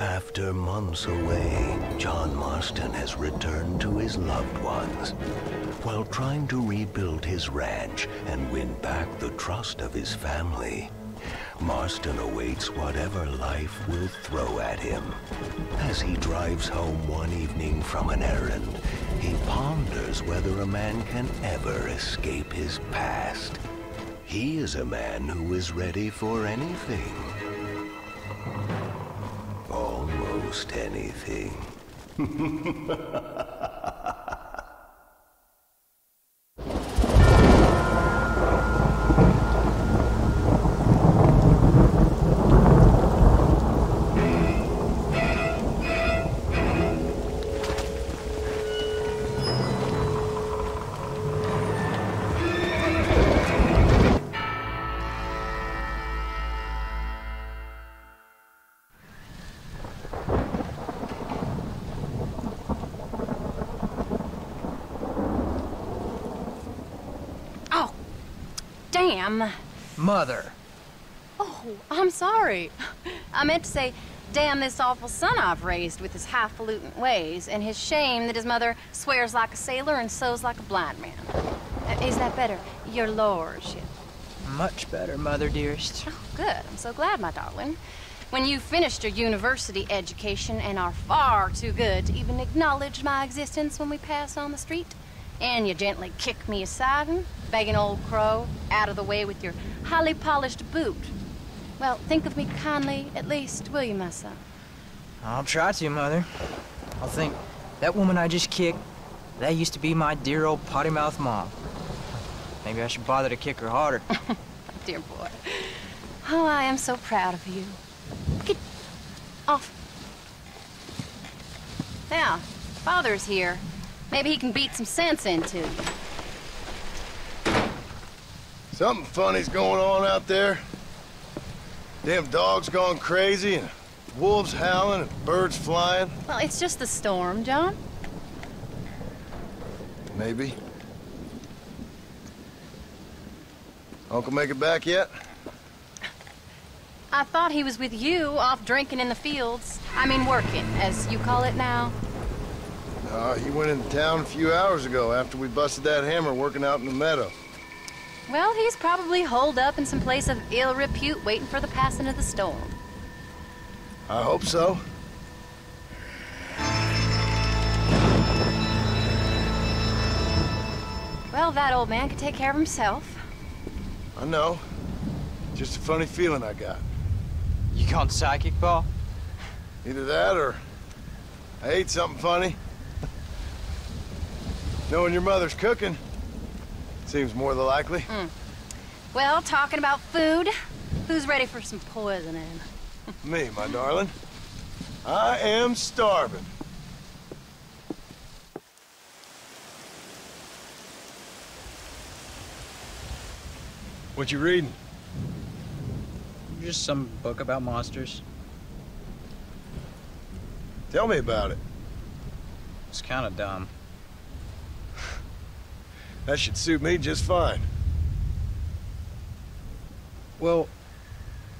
After months away, John Marston has returned to his loved ones while trying to rebuild his ranch and win back the trust of his family. Marston awaits whatever life will throw at him. As he drives home one evening from an errand, he ponders whether a man can ever escape his past. He is a man who is ready for anything. Almost anything. Mother. Oh, I'm sorry. I meant to say, damn this awful son I've raised with his highfalutin ways and his shame that his mother swears like a sailor and sews like a blind man. Is that better? Your lordship. Much better, Mother dearest. Oh, good. I'm so glad, my darling. When you finished your university education and are far too good to even acknowledge my existence when we pass on the street, and you gently kick me aside and begging old crow out of the way with your highly polished boot. Well, think of me kindly, at least, will you, my son? I'll try to, Mother. I'll think, that woman I just kicked, that used to be my dear old potty-mouth mom. Maybe I should bother to kick her harder. Dear boy. Oh, I am so proud of you. Get off. Now, Father's here. Maybe he can beat some sense into you. Something funny's going on out there. Damn dog's gone crazy, and wolves howling, and birds flying. Well, it's just the storm, John. Maybe. Uncle make it back yet? I thought he was with you, off drinking in the fields. I mean, working, as you call it now. He went into town a few hours ago after we busted that hammer working out in the meadow. Well, he's probably holed up in some place of ill repute waiting for the passing of the storm. I hope so. Well, that old man can take care of himself. I know. Just a funny feeling I got. You gone psychic, Paul? Either that or I ate something funny. Knowing your mother's cooking seems more than likely. Well, talking about food, who's ready for some poisoning? Me, my darling. I am starving. What you reading? Just some book about monsters. Tell me about it. It's kind of dumb. That should suit me just fine. Well,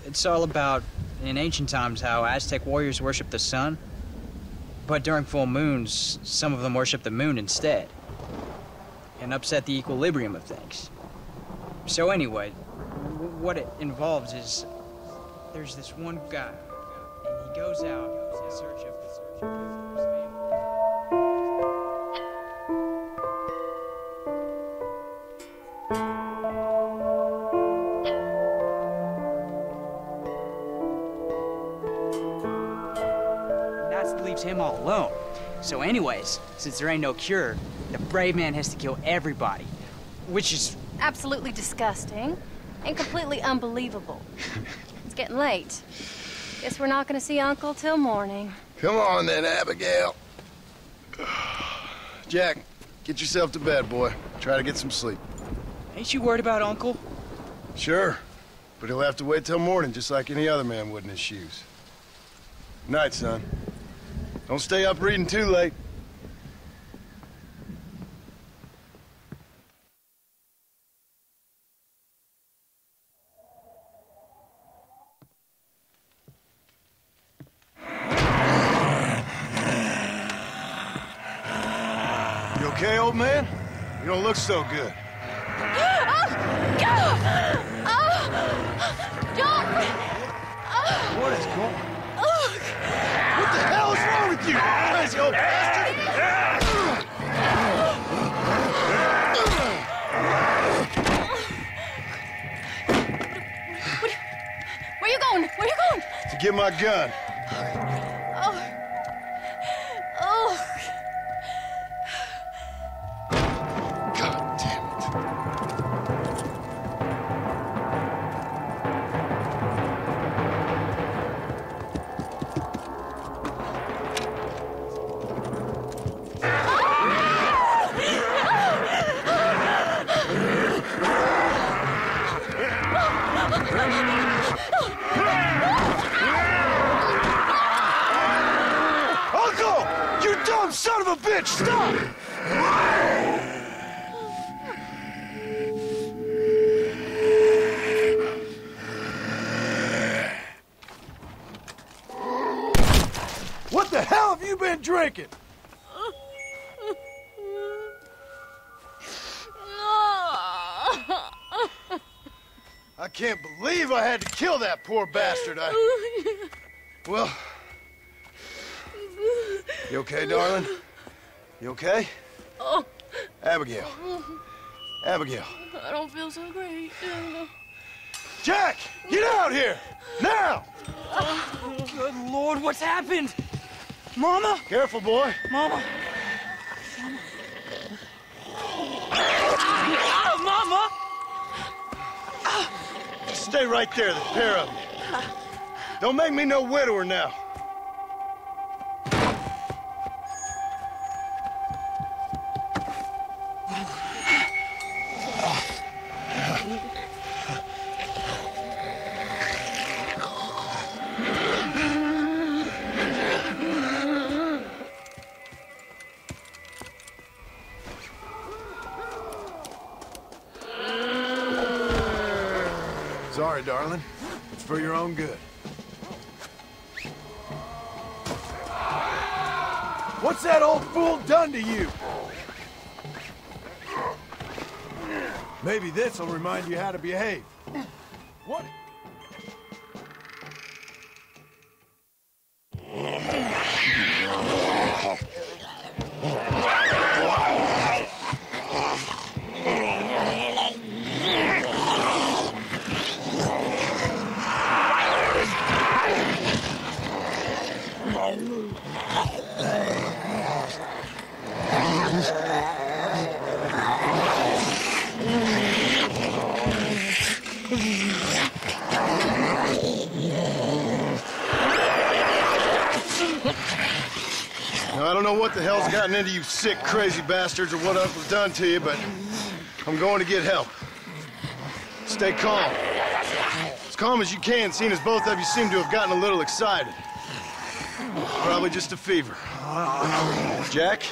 it's all about, in ancient times, how Aztec warriors worshiped the sun. But during full moons, some of them worshiped the moon instead. And upset the equilibrium of things. So anyway, what it involves is, there's this one guy, and he goes out in search of his family. Him all alone. So anyways, since there ain't no cure, the brave man has to kill everybody, which is absolutely disgusting and completely unbelievable. It's getting late. Guess we're not gonna see Uncle till morning. Come on then, Abigail. Jack, get yourself to bed, boy. Try to get some sleep. Ain't you worried about Uncle? Sure, but he'll have to wait till morning just like any other man would in his shoes. Night, son. Don't stay up reading too late. old man? You don't look so good. John! What is going on? What the hell is wrong with you? Guys, you old bastard! Where you going? Where you going? To get my gun. Stop! What the hell have you been drinking? I can't believe I had to kill that poor bastard. Well... You okay, darling? You okay? Oh. Abigail. Abigail. I don't feel so great. Jack! Get out here! Now! Good Lord, what's happened? Mama? Careful, boy. Mama. Mama! Stay right there, the pair of you. Don't make me no widower now. Sorry, darling. It's for your own good. What's that old fool done to you? Maybe this'll remind you how to behave. What? Into you sick, crazy bastards or what else was done to you, but I'm going to get help. Stay calm. As calm as you can, seeing as both of you seem to have gotten a little excited. Probably just a fever. Jack,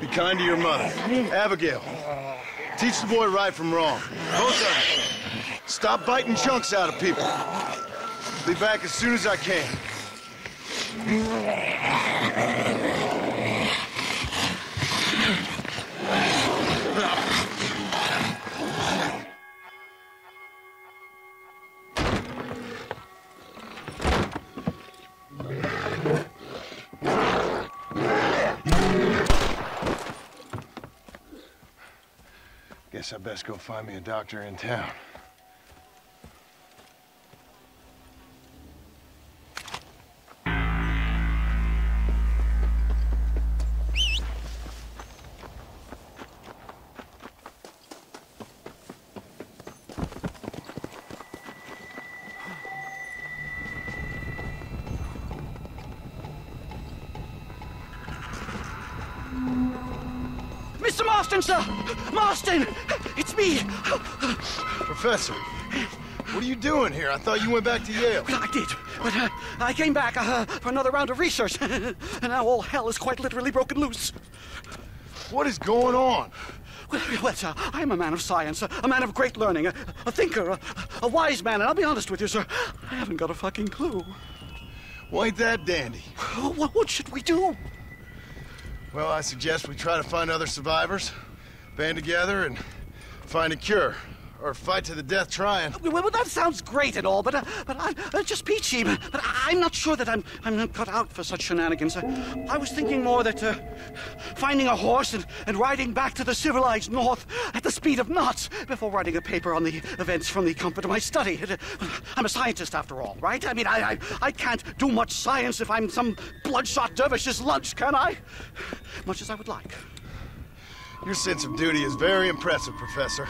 be kind to your mother. Abigail, teach the boy right from wrong. Both of you, stop biting chunks out of people. Be back as soon as I can. Guess I best go find me a doctor in town. Mr. Marston, sir! Marston! It's me! Professor, what are you doing here? I thought you went back to Yale. Well, I did, but I came back for another round of research, and now all hell is quite literally broken loose. What is going on? Well, sir, I'm a man of science, a man of great learning, a thinker, a wise man, and I'll be honest with you, sir, I haven't got a fucking clue. Well, ain't that dandy? What should we do? Well, I suggest we try to find other survivors, band together, and find a cure. Or fight to the death trying. Well, that sounds great and all, but I'm just peachy. But I'm not sure that I'm not cut out for such shenanigans. I was thinking more that finding a horse and riding back to the civilized north at the speed of knots before writing a paper on the events from the comfort of my study. I'm a scientist after all, right? I mean, I can't do much science if I'm some bloodshot dervish's lunch, can I? Much as I would like. Your sense of duty is very impressive, Professor.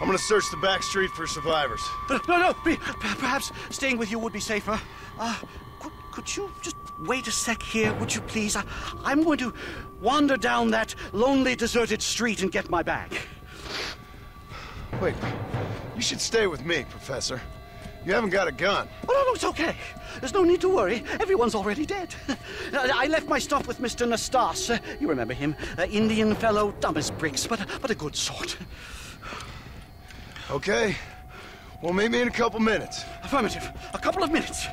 I'm gonna search the back street for survivors. No, perhaps staying with you would be safer. Could you just wait a sec here, would you please? I'm going to wander down that lonely, deserted street and get my bag. Wait, you should stay with me, Professor. You haven't got a gun. Oh, no, it's okay. There's no need to worry. Everyone's already dead. I left my stuff with Mr. Nastas. You remember him. Indian fellow, dumb as bricks, but a good sort. Okay. Well, meet me in a couple minutes. Affirmative. A couple of minutes.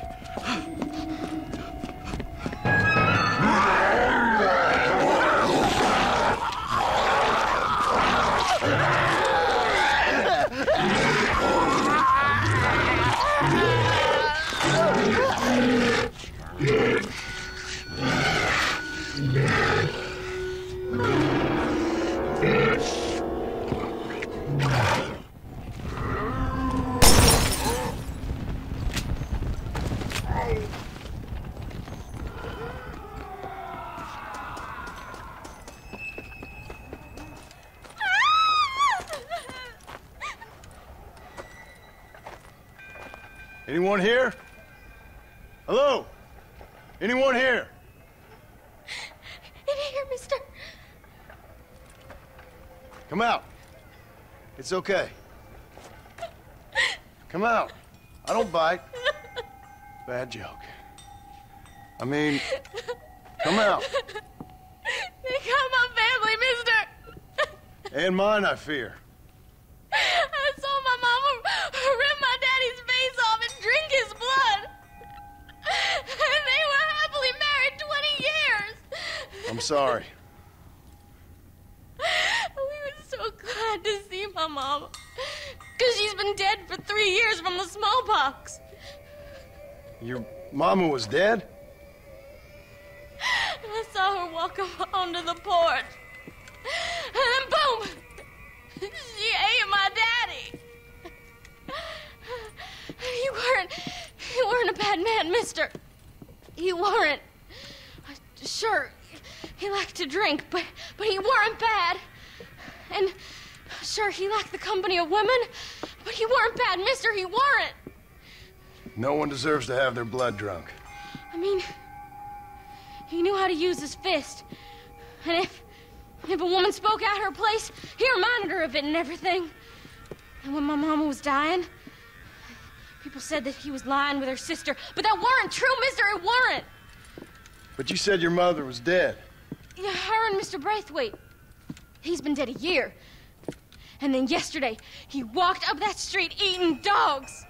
Anyone here? Hello? Anyone here? In here, mister. Come out. It's okay. Come out. I don't bite. Bad joke. I mean, come out. They got my family, mister. And mine, I fear. I saw my mama rip my daddy's face off and drink his blood. And they were happily married 20 years. I'm sorry. We were so glad to see my mama. Because she's been dead for 3 years from the smallpox. Your mama was dead? And I saw her walk onto the porch. And then boom! She ate my daddy. You weren't a bad man, mister. You weren't. Sure, he liked to drink, but he weren't bad. And sure, he liked the company of women, but he weren't bad, mister. He weren't. No one deserves to have their blood drunk. I mean, he knew how to use his fist. And if a woman spoke out her place, he reminded her of it and everything. And when my mama was dying, people said that he was lying with her sister. But that weren't true, mister, it weren't. But you said your mother was dead. Yeah, her and Mr. Braithwaite. He's been dead a year. And then yesterday, he walked up that street eating dogs.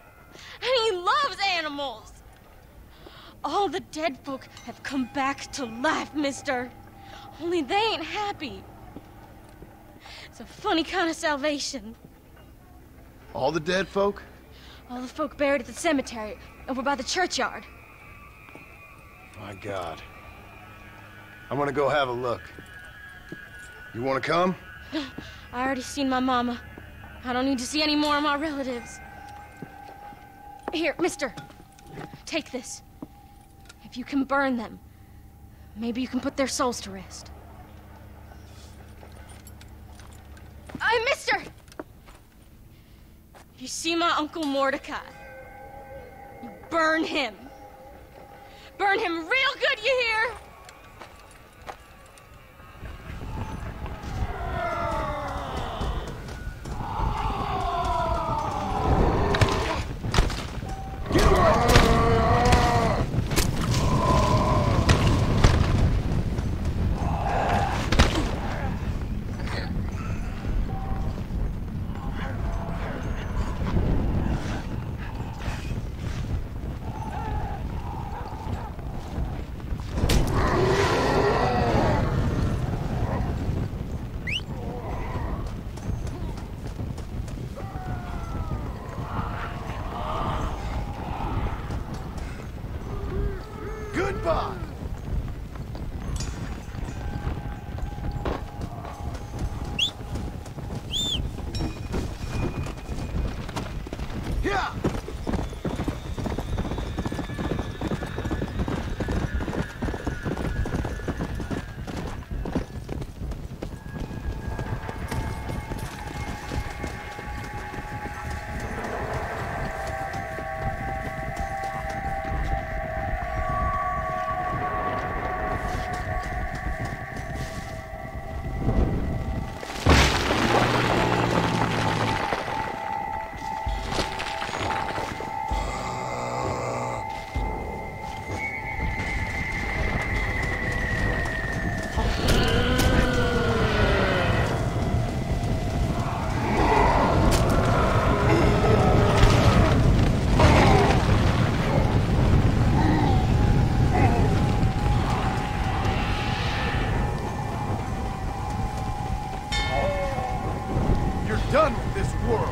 And he loves animals. All the dead folk have come back to life, mister. Only they ain't happy. It's a funny kind of salvation. All the dead folk? All the folk buried at the cemetery, over by the churchyard. My God. I'm gonna go have a look. You wanna come? I already seen my mama. I don't need to see any more of my relatives. Here, mister. Take this. If you can burn them, maybe you can put their souls to rest. Aye, mister! If you see my Uncle Mordecai, you burn him. Burn him real good, you hear? of this world.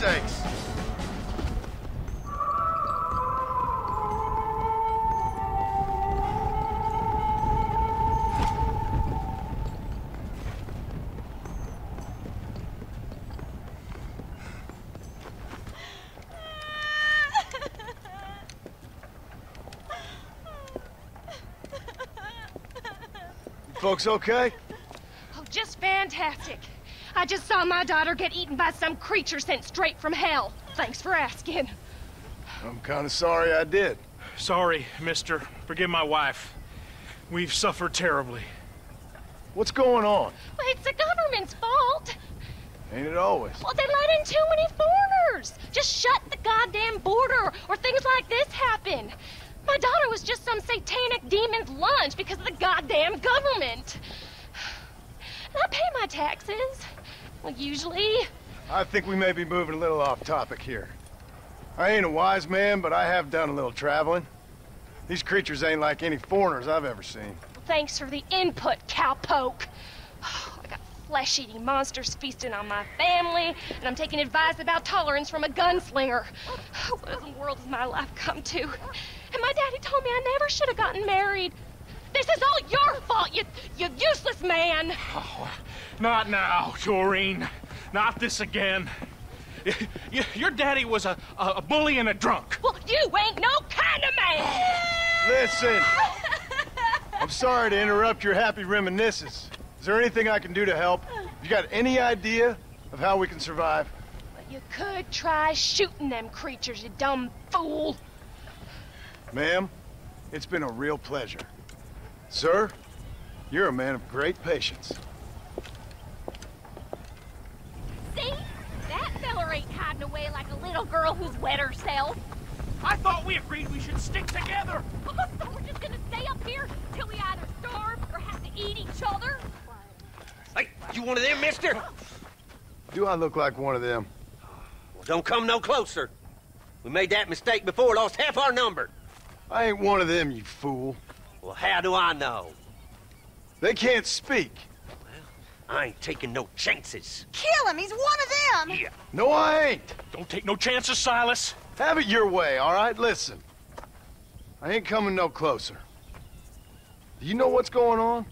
sakes! Folks okay? Oh, just fantastic. I just saw my daughter get eaten by some creature sent straight from hell. Thanks for asking. I'm kind of sorry I did. Sorry, mister. Forgive my wife. We've suffered terribly. What's going on? Well, it's the government's fault. Ain't it always? Well, they let in too many foreigners. Just shut the goddamn border or things like this happen. My daughter was just some satanic demon's lunch because of the goddamn government. And I pay my taxes. Well, usually. I think we may be moving a little off topic here. I ain't a wise man, but I have done a little traveling. These creatures ain't like any foreigners I've ever seen. Thanks for the input, cowpoke. Oh, I got flesh-eating monsters feasting on my family, and I'm taking advice about tolerance from a gunslinger. Oh, what in the world has my life come to? And my daddy told me I never should have gotten married. This is all your fault, you useless man! Oh, not now, Toreen. Not this again. Your daddy was a bully and a drunk. Well, you ain't no kind of man! Listen. I'm sorry to interrupt your happy reminiscence. Is there anything I can do to help? You got any idea of how we can survive? Well, you could try shooting them creatures, you dumb fool. Ma'am, it's been a real pleasure. Sir, you're a man of great patience. See? That feller ain't hiding away like a little girl who's wet herself. I thought we agreed we should stick together! Oh, so we're just gonna stay up here till we either starve or have to eat each other? Hey, you one of them, mister? Do I look like one of them? Well, don't come no closer. We made that mistake before, lost half our number. I ain't one of them, you fool. Well, how do I know? They can't speak. Well, I ain't taking no chances. Kill him, he's one of them! Yeah. No, I ain't. Don't take no chances, Silas. Have it your way, all right? Listen, I ain't coming no closer. Do you know what's going on?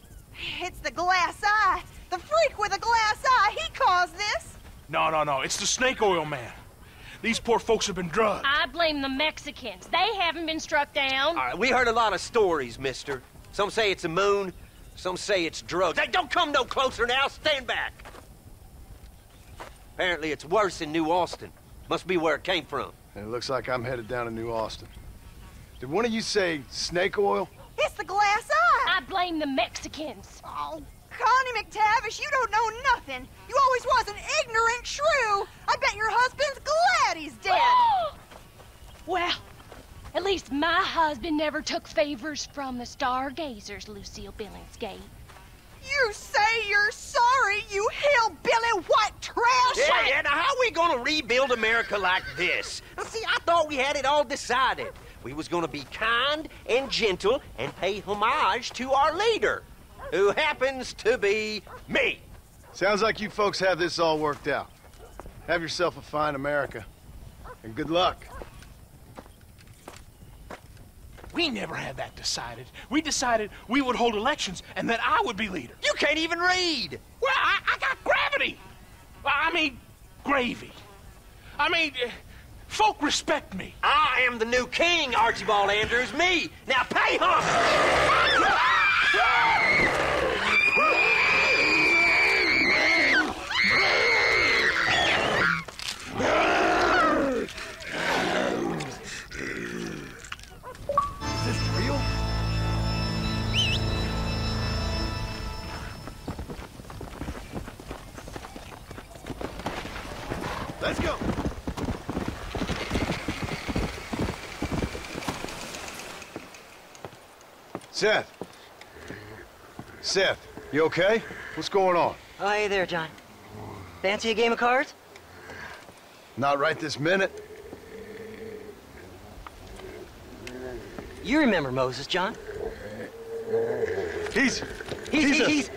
It's the glass eye. The freak with a glass eye, he caused this. No, it's the snake oil man. These poor folks have been drugged. I blame the Mexicans. They haven't been struck down. All right, we heard a lot of stories, mister. Some say it's a moon, some say it's drugs. Hey, don't come no closer now. Stand back. Apparently it's worse in New Austin. Must be where it came from. And it looks like I'm headed down to New Austin. Did one of you say snake oil? It's the glass eye. I blame the Mexicans. Oh, Connie McTavish, you don't know nothing. You always was an ignorant shrew. I bet your husband's glad he's dead. Well, at least my husband never took favors from the stargazers, Lucille Billingsgate. You say you're sorry, you hillbilly white trash! Yeah, now how are we gonna rebuild America like this? Now see, I thought we had it all decided. We was gonna be kind and gentle and pay homage to our leader, who happens to be me. Sounds like you folks have this all worked out. Have yourself a fine America, and good luck. We never had that decided. We decided we would hold elections and that I would be leader. You can't even read. Well, I got gravity. I mean, gravy. I mean, folk respect me. I am the new king, Archibald Andrews, me. Now pay homage. Let's go! Seth, you okay? What's going on? Oh, hey there, John. Fancy a game of cards? Not right this minute. You remember Moses, John? He's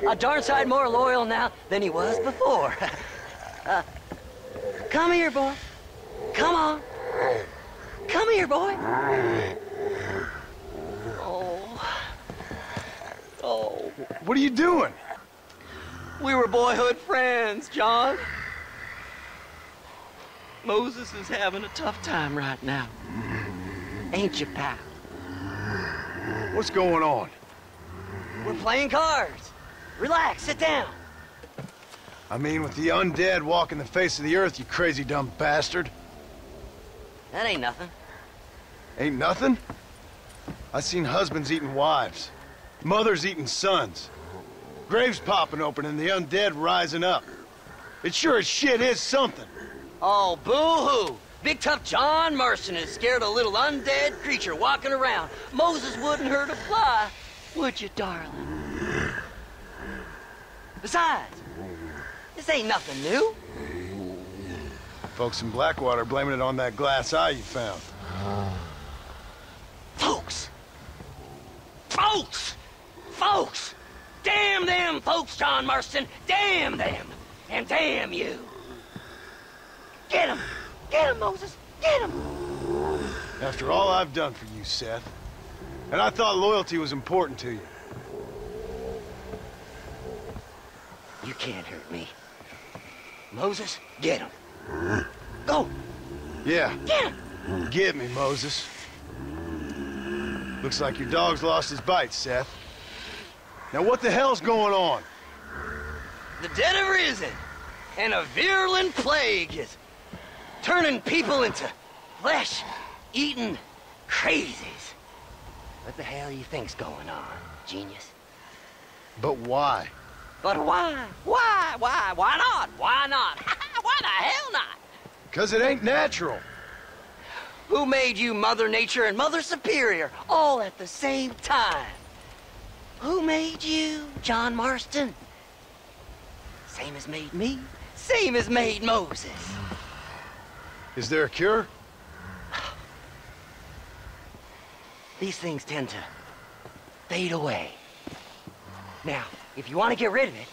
a darn sight more loyal now than he was before. Come here, boy. Come on. Come here, boy. Oh. Oh. What are you doing? We were boyhood friends, John. Moses is having a tough time right now. Ain't you, pal? What's going on? We're playing cards. Relax, sit down. I mean, with the undead walking the face of the earth, you crazy dumb bastard. That ain't nothing. Ain't nothing? I seen husbands eating wives, mothers eating sons, graves popping open and the undead rising up. It sure as shit is something. Oh, boo-hoo. Big tough John Marston has scared a little undead creature walking around. Moses wouldn't hurt a fly, would you, darling? Besides, this ain't nothing new. Folks in Blackwater blaming it on that glass eye you found. Folks! Folks! Folks! Damn them folks, John Marston! Damn them! And damn you! Get him! Get him, Moses! Get him! After all I've done for you, Seth, and I thought loyalty was important to you. You can't hurt me. Moses, get him. Go! Yeah. Get him! Get me, Moses. Looks like your dog's lost his bite, Seth. Now what the hell's going on? The dead have risen, and a virulent plague is turning people into flesh-eating crazies. What the hell you think's going on, genius? But why? But why? Why not? Why not? Why the hell not? Because it ain't natural. Who made you Mother Nature and Mother Superior all at the same time? Who made you, John Marston? Same as made me. Same as made Moses. Is there a cure? These things tend to fade away. Now, if you want to get rid of it,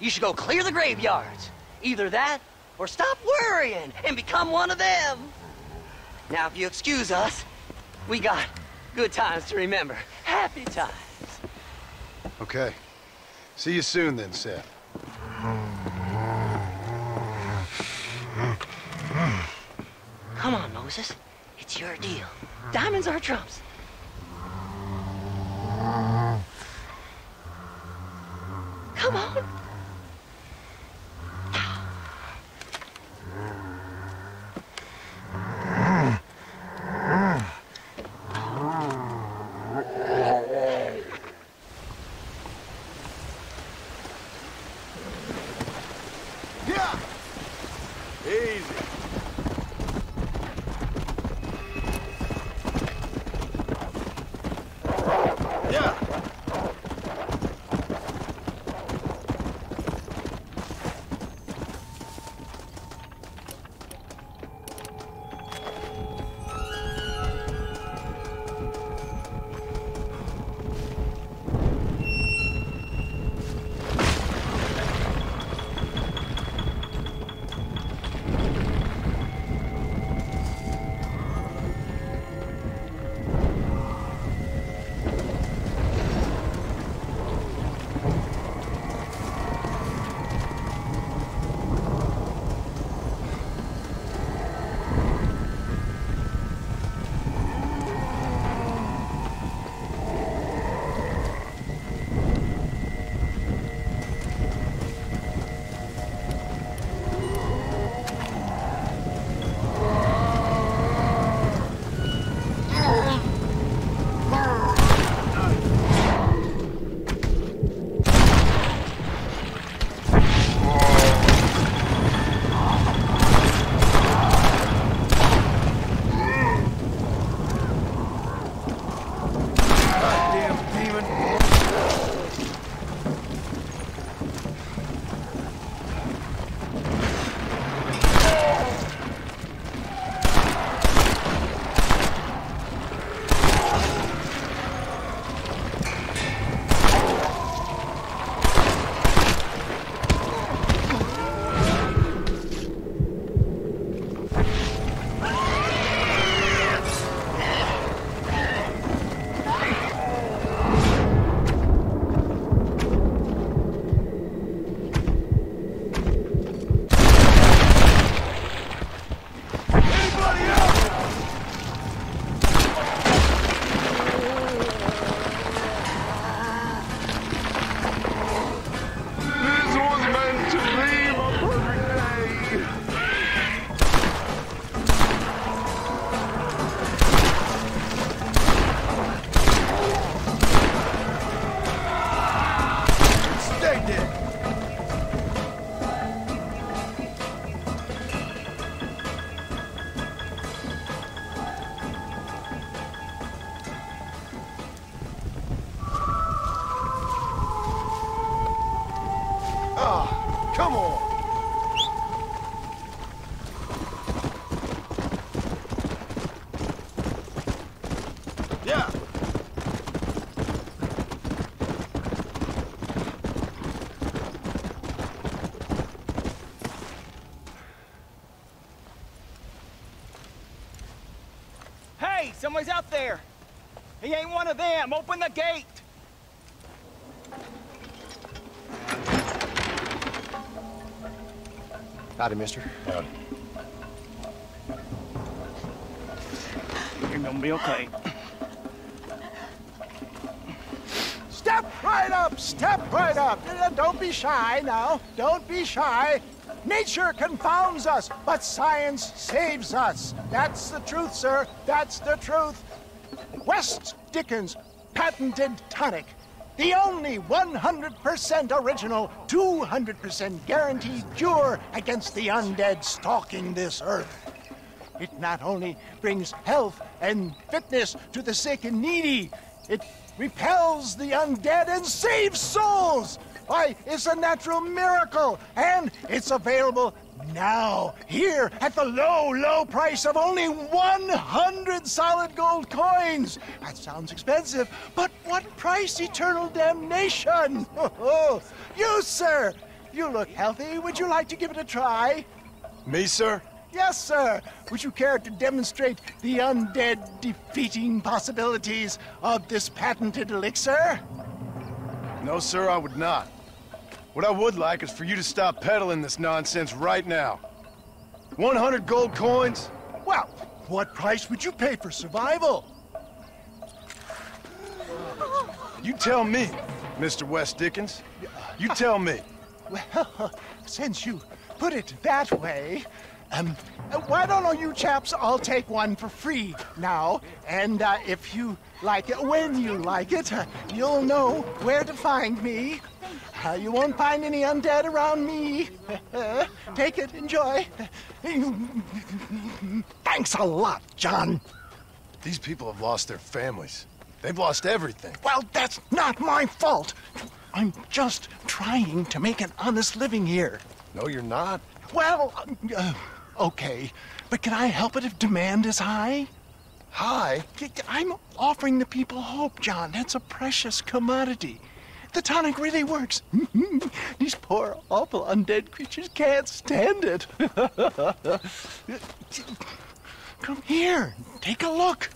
you should go clear the graveyards. Either that, or stop worrying and become one of them. Now, if you excuse us, we got good times to remember. Happy times. Okay. See you soon then, Seth. Come on, Moses. It's your deal. Diamonds are trumps. Come on. Hey, someone's out there. He ain't one of them. Open the gate. Howdy, mister. Howdy. You're gonna be okay. Step right up! Step right up! Don't be shy now. Don't be shy. Nature confounds us, but science saves us. That's the truth, sir. That's the truth. West Dickens patented tonic. The only 100% original, 200% guaranteed cure against the undead stalking this earth. It not only brings health and fitness to the sick and needy, it repels the undead and saves souls! Why, it's a natural miracle, and it's available now, here, at the low, low price of only 100 solid gold coins. That sounds expensive, but what price eternal damnation? You, sir, you look healthy. Would you like to give it a try? Me, sir? Yes, sir. Would you care to demonstrate the undead defeating possibilities of this patented elixir? No, sir, I would not. What I would like is for you to stop peddling this nonsense right now. 100 gold coins? Well, what price would you pay for survival? You tell me, Mr. West Dickens. You tell me. Well, since you put it that way, why don't you chaps all take one for free now, and if you like it, when you like it, you'll know where to find me. You won't find any undead around me. Take it, enjoy. Thanks a lot, John. These people have lost their families. They've lost everything. Well, that's not my fault. I'm just trying to make an honest living here. No, you're not. Well, okay, but can I help it if demand is high? High? I'm offering the people hope, John. That's a precious commodity. The tonic really works. These poor, awful undead creatures can't stand it. Come here, take a look.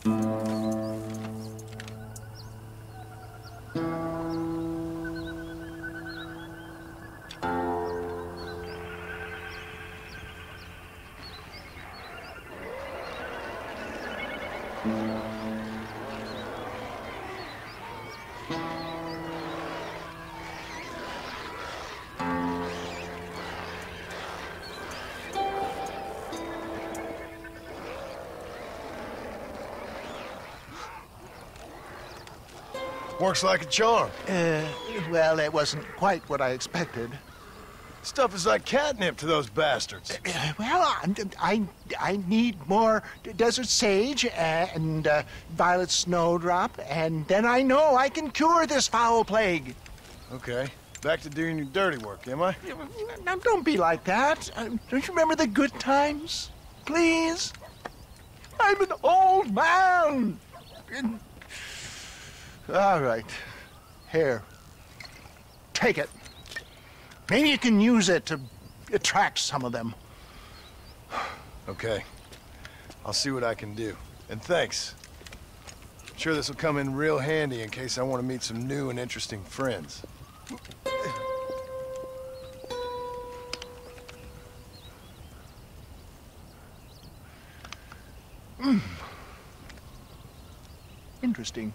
Works like a charm. Well, it wasn't quite what I expected. Stuff is like catnip to those bastards. Well, I need more desert sage and violet snowdrop, and then I know I can cure this foul plague. Okay, back to doing your dirty work, am I? Now, don't be like that. Don't you remember the good times? Please? I'm an old man. All right. Here. Take it. Maybe you can use it to attract some of them. Okay. I'll see what I can do. And thanks. I'm sure this will come in real handy in case I want to meet some new and interesting friends. Interesting.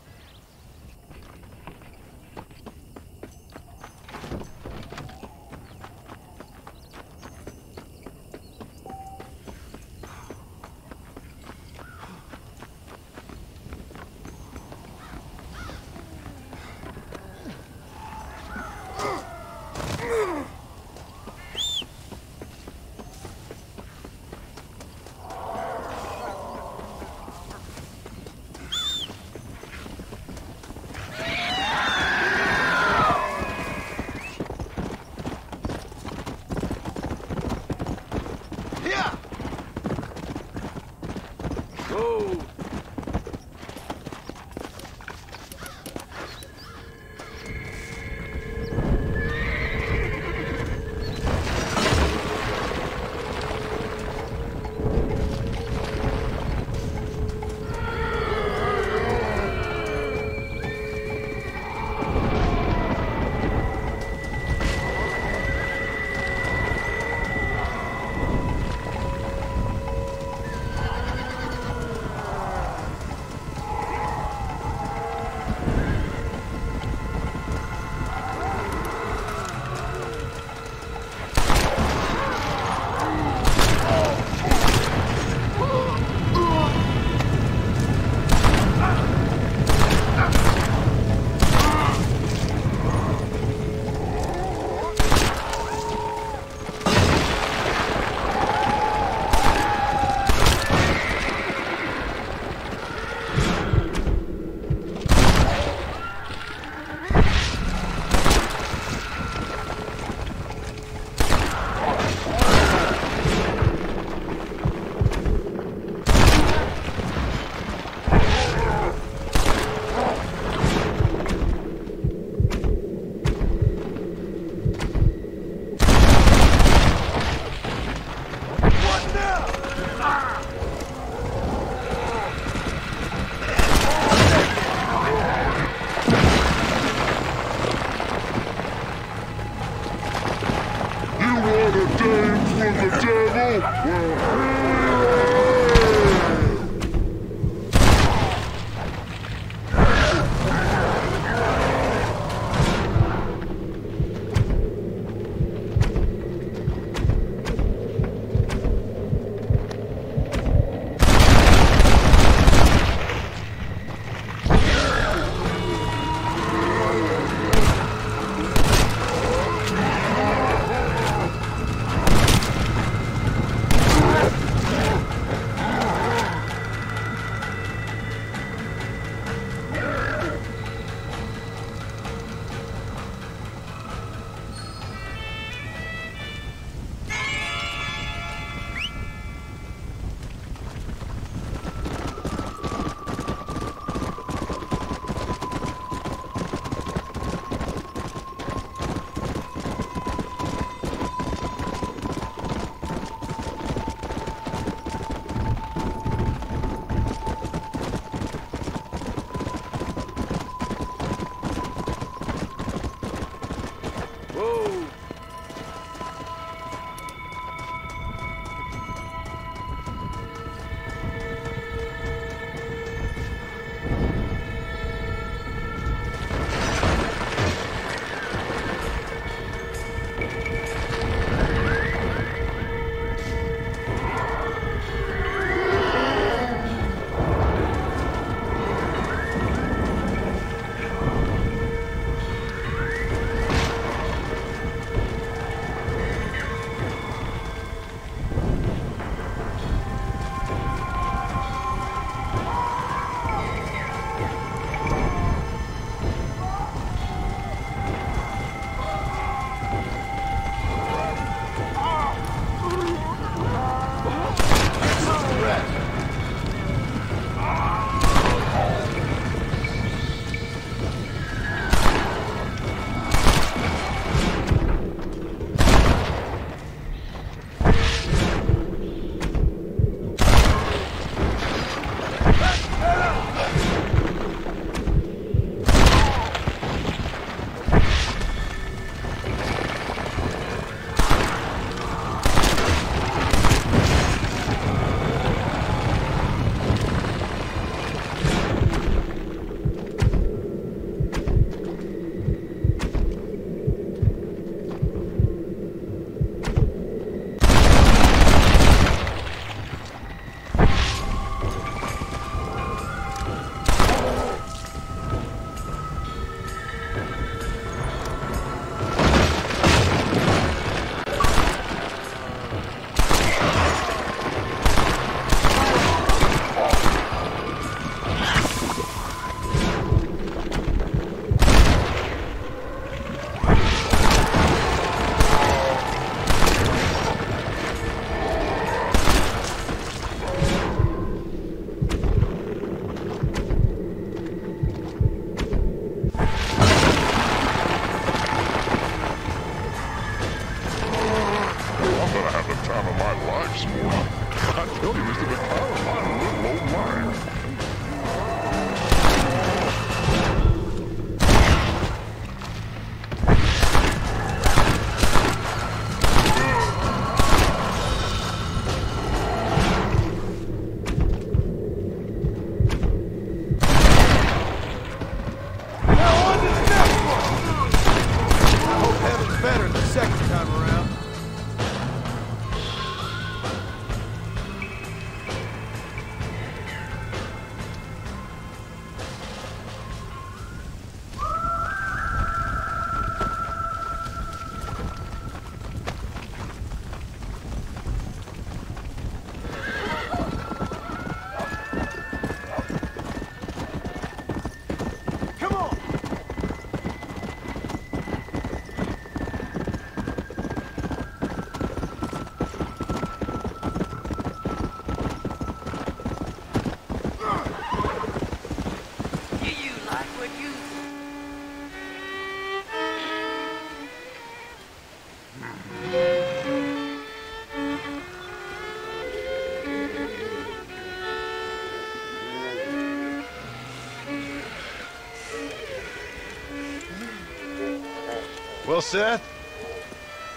Well, Seth,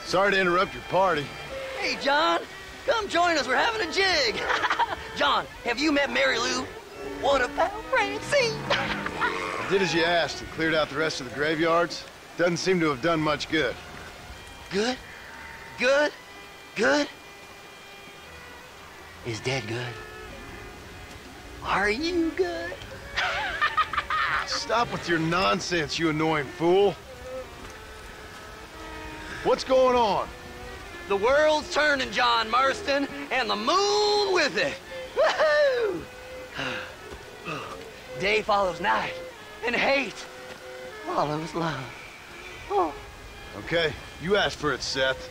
sorry to interrupt your party. Hey, John. Come join us, we're having a jig. John, have you met Mary Lou? What about Francine? I did as you asked and cleared out the rest of the graveyards. Doesn't seem to have done much good. Good? Good? Good? Is dead good? Are you good? Stop with your nonsense, you annoying fool. What's going on? The world's turning, John Marston, and the moon with it. Woohoo! Day follows night, and hate follows love. Oh. Okay, you asked for it, Seth.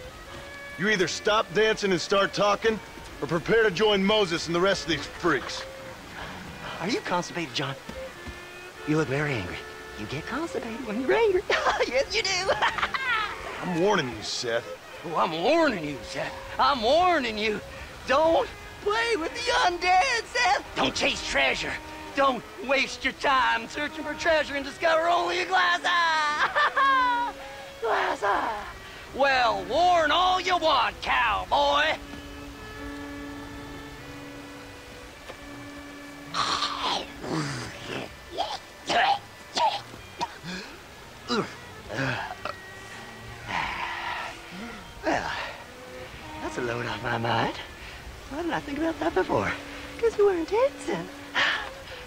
You either stop dancing and start talking, or prepare to join Moses and the rest of these freaks. Are you constipated, John? You look very angry. You get constipated when you're angry. Yes, you do. I'm warning you, Seth. Oh, I'm warning you, Seth. I'm warning you. Don't play with the undead, Seth. Don't chase treasure. Don't waste your time searching for treasure and discover only a glass eye. Glass eye. Well, warn all you want, cowboy. Well, that's a load off my mind. Why didn't I think about that before? Because we weren't dancing.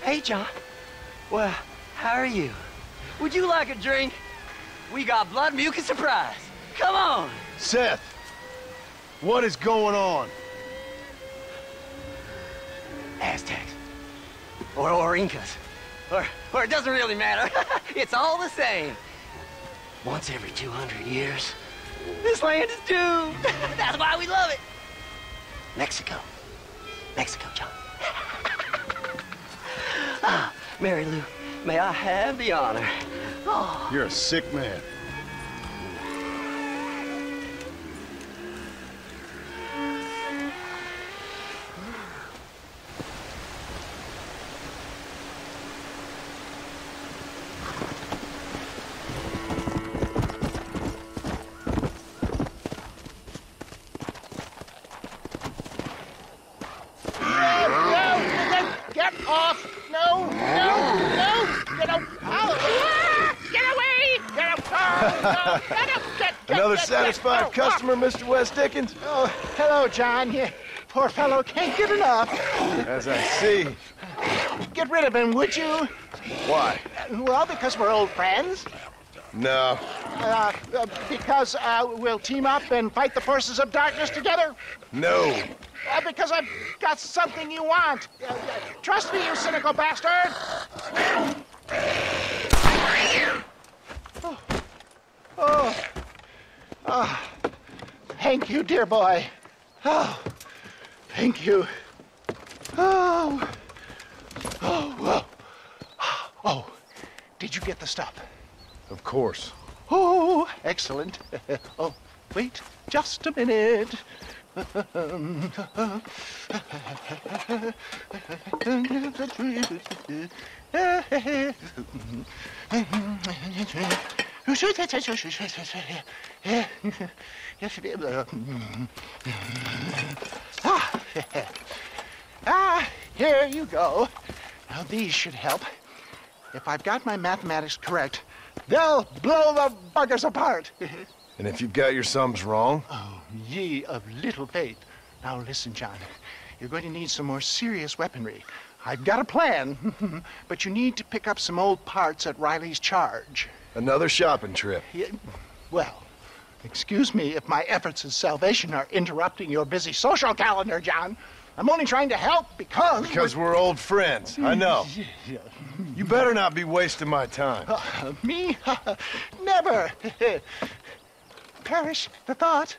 Hey, John. Well, how are you? Would you like a drink? We got blood, mucus, surprise. Come on. Seth, what is going on? Aztecs. Or Incas. Or it doesn't really matter. It's all the same. Once every 200 years, this land is doomed. That's why we love it. Mexico. Mexico, John. Ah, Mary Lou, may I have the honor? Oh. You're a sick man. Satisfied customer, Mr. West Dickens? Oh, hello, John. Yeah, poor fellow can't get enough. As I see. Get rid of him, would you? Why? Well, because we're old friends. No. Because we'll team up and fight the forces of darkness together? No. Because I've got something you want. Trust me, you cynical bastard. Oh. Oh. Oh, thank you, dear boy. Oh, thank you. Oh, oh, whoa. Oh, did you get the stuff? Of course. Oh, excellent. Oh, wait just a minute. Ah, here you go. Now these should help. If I've got my mathematics correct, they'll blow the buggers apart. And if you've got your sums wrong? Oh, ye of little faith. Now listen, John. You're going to need some more serious weaponry. I've got a plan, but you need to pick up some old parts at Riley's charge. Another shopping trip. Yeah, well, excuse me if my efforts at salvation are interrupting your busy social calendar, John. I'm only trying to help because... Because we're old friends, I know. You better not be wasting my time. Me? Never. Perish the thought.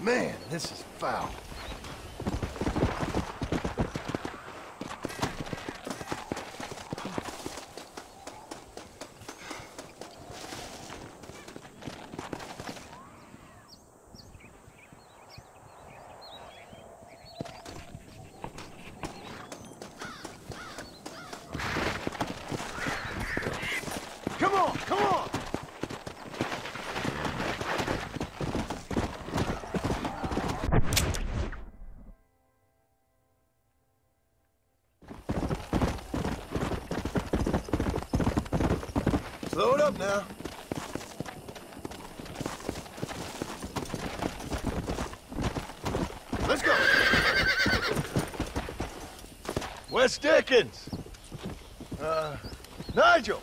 Man, this is foul. Come on, come on! Slow it up now. Let's go! West Dickens! Nigel!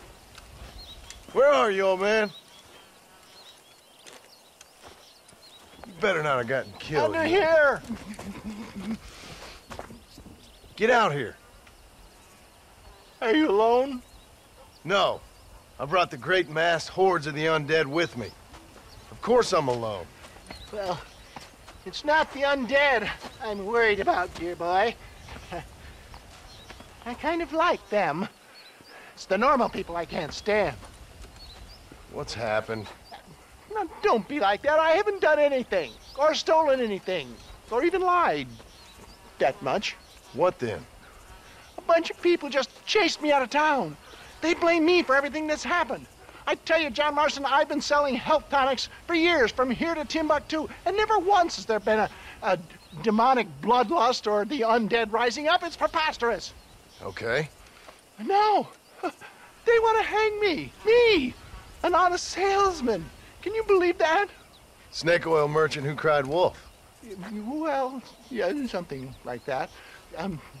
Where are you, old man? You better not have gotten killed. Under here! Get out here. Are you alone? No. I brought the great massed hordes of the undead with me. Of course I'm alone. Well, it's not the undead I'm worried about, dear boy. I kind of like them. It's the normal people I can't stand. What's happened? No, don't be like that. I haven't done anything, or stolen anything, or even lied that much. What then? A bunch of people just chased me out of town. They blame me for everything that's happened. I tell you, John Marston, I've been selling health tonics for years, from here to Timbuktu, and never once has there been a demonic bloodlust or the undead rising up. It's preposterous. Okay. No, they want to hang me. Me! An honest salesman. Can you believe that? Snake oil merchant who cried wolf. Well, yeah, something like that.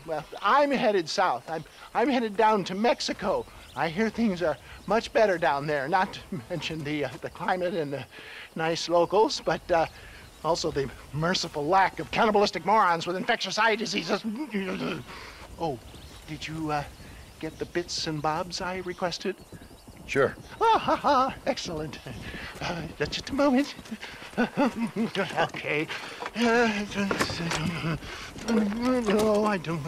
Well, I'm headed south. I'm headed down to Mexico. I hear things are much better down there, not to mention the climate and the nice locals, but also the merciful lack of cannibalistic morons with infectious eye diseases. Oh, did you get the bits and bobs I requested? Sure. Ah, ha, ha. Excellent. Just a moment. Okay. No, I don't.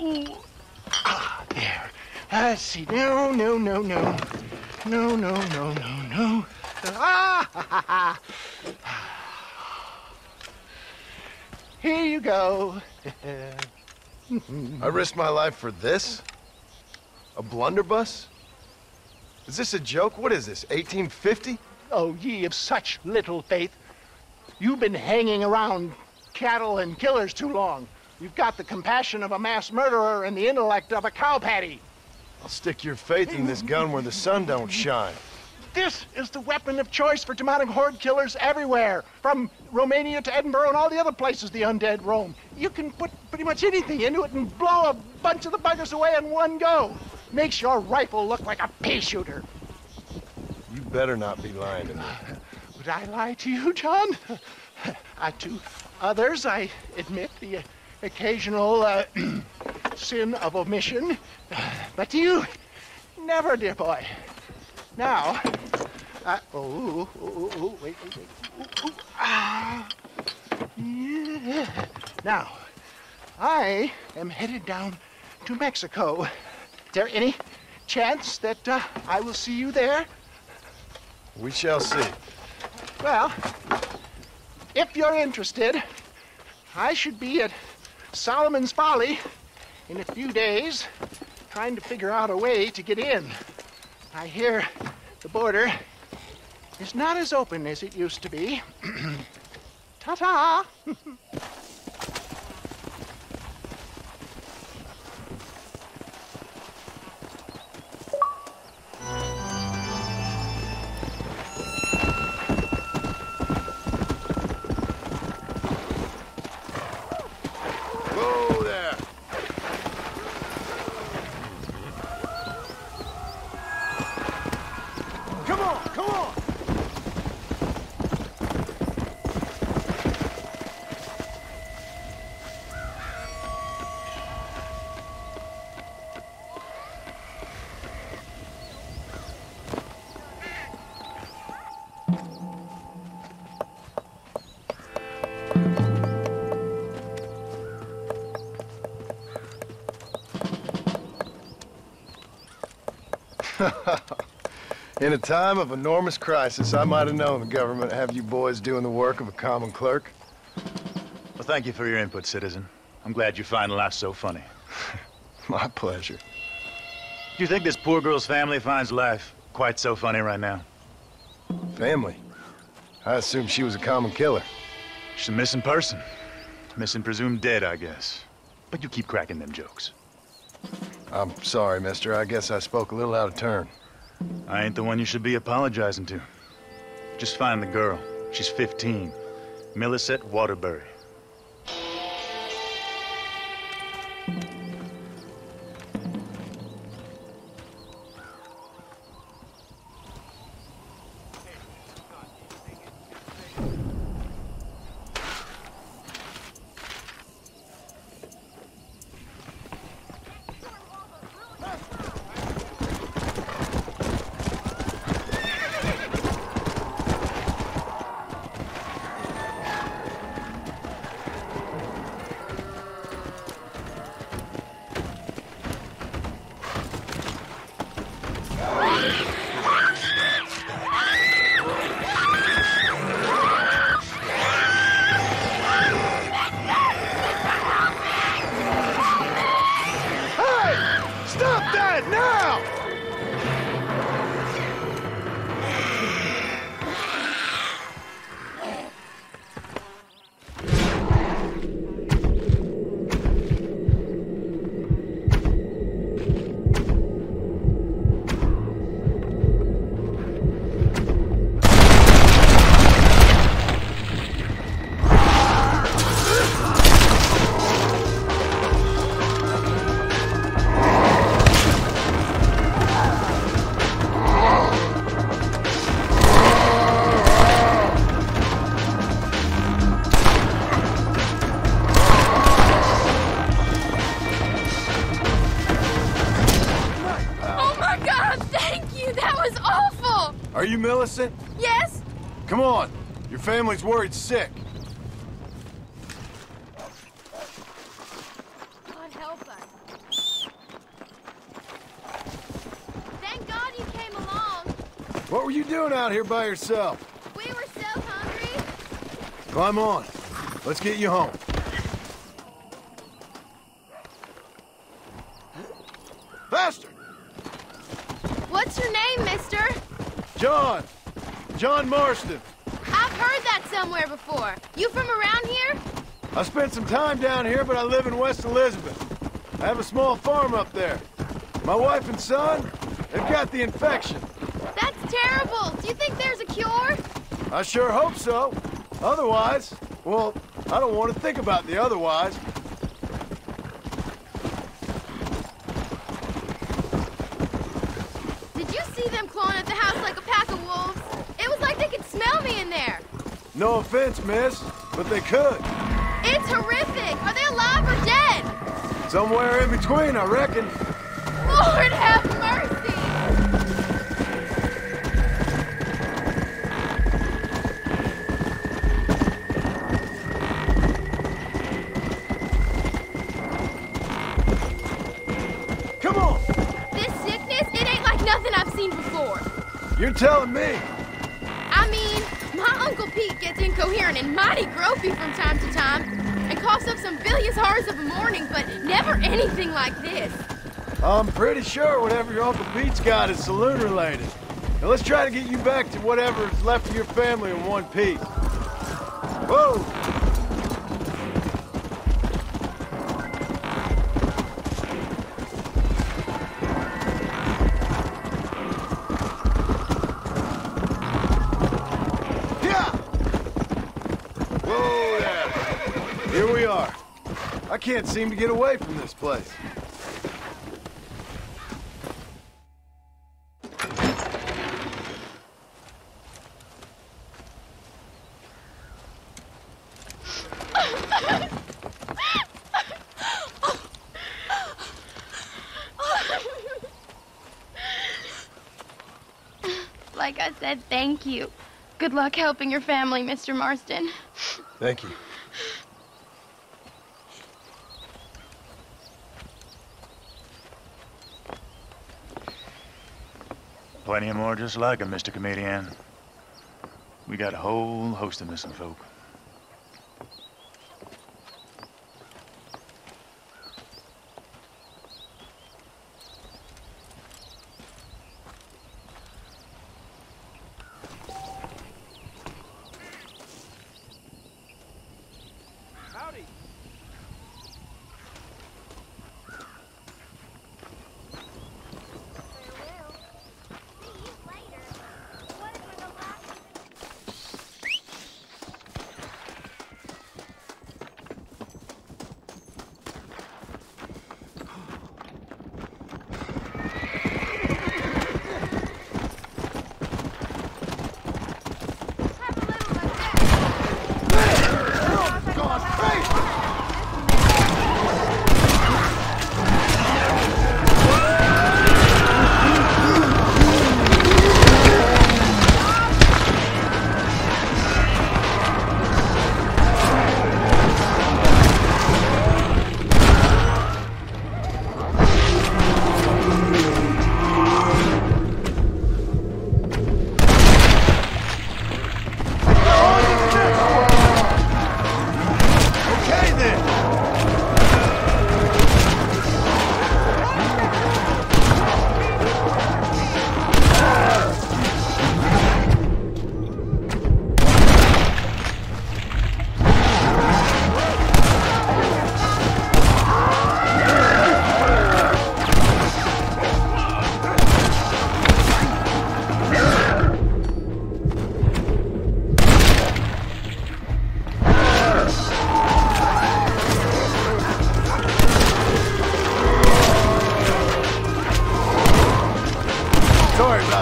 Oh. Ah, there. Let's see. No. Ah, ha, ha, ha. Here you go. I risked my life for this? A blunderbuss? Is this a joke? What is this, 1850? Oh, ye of such little faith. You've been hanging around cattle and killers too long. You've got the compassion of a mass murderer and the intellect of a cow patty. I'll stick your faith in this gun where the sun don't shine. This is the weapon of choice for demonic horde killers everywhere, from Romania to Edinburgh and all the other places the undead roam. You can put pretty much anything into it and blow a bunch of the buggers away in one go. Makes your rifle look like a pea shooter. You better not be lying to me. Would I lie to you, John? To others, I admit the occasional sin of omission, but to you, never, dear boy. Now, wait. Yeah. Now, I am headed down to Mexico. Is there any chance that I will see you there? We shall see. Well, if you're interested, I should be at Solomon's Folly in a few days, trying to figure out a way to get in. I hear the border is not as open as it used to be. Ta-ta! In a time of enormous crisis, I might have known the government have you boys doing the work of a common clerk. Well, thank you for your input, citizen. I'm glad you find the laugh so funny. My pleasure. Do you think this poor girl's family finds life quite so funny right now? Family? I assume she was a common killer. She's a missing person. Missing presumed dead, I guess. But you keep cracking them jokes. I'm sorry, mister. I guess I spoke a little out of turn. I ain't the one you should be apologizing to. Just find the girl. She's 15. Millicent Waterbury. Millicent? Yes? Come on. Your family's worried sick. God help us. Thank God you came along. What were you doing out here by yourself? We were so hungry. Climb on. Let's get you home. Faster! What's your name, mister? John! John Marston! I've heard that somewhere before. You from around here? I spent some time down here, but I live in West Elizabeth. I have a small farm up there. My wife and son, they've got the infection. That's terrible! Do you think there's a cure? I sure hope so. Otherwise, well, I don't want to think about the otherwise. No offense, miss, but they could. It's horrific! Are they alive or dead? Somewhere in between, I reckon. Lord have mercy! Come on! This sickness, it ain't like nothing I've seen before. You're telling me? Gets incoherent and mighty gropey from time to time and coughs up some bilious horrors of a morning, but never anything like this. I'm pretty sure whatever your Uncle Pete's got is saloon related. Now let's try to get you back to whatever's left of your family in one piece. Whoa! I can't seem to get away from this place. Like I said, thank you. Good luck helping your family, Mr. Marston. Thank you. Plenty more just like him, Mr. Comedian. We got a whole host of missing folk.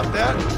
about that.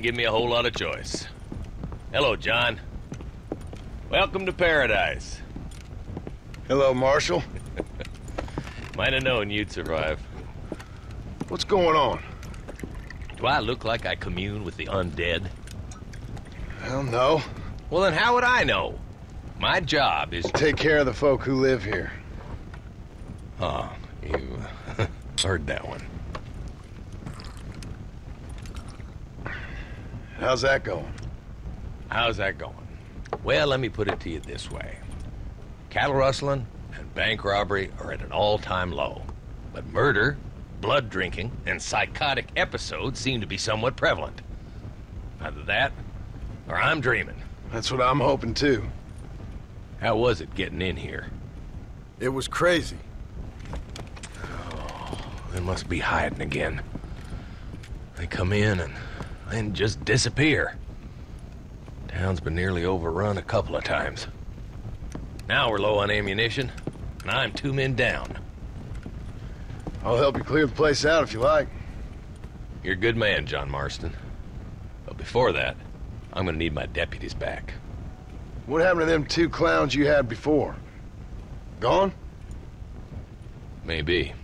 Give me a whole lot of choice. Hello, John. Welcome to paradise. Hello, Marshall. Might have known you'd survive. What's going on? Do I look like I commune with the undead? Well, no. Well, then how would I know? My job is to take care of the folk who live here. Oh, you heard that one. How's that going? How's that going? Well, let me put it to you this way. Cattle rustling and bank robbery are at an all-time low. But murder, blood drinking, and psychotic episodes seem to be somewhat prevalent. Either that, or I'm dreaming. That's what I'm hoping, too. How was it getting in here? It was crazy. Oh, they must be hiding again. They come in and... then just disappear. Town's been nearly overrun a couple of times. Now we're low on ammunition, and I'm 2 men down. I'll help you clear the place out if you like. You're a good man, John Marston. But before that, I'm gonna need my deputies back. What happened to them 2 clowns you had before? Gone? Maybe.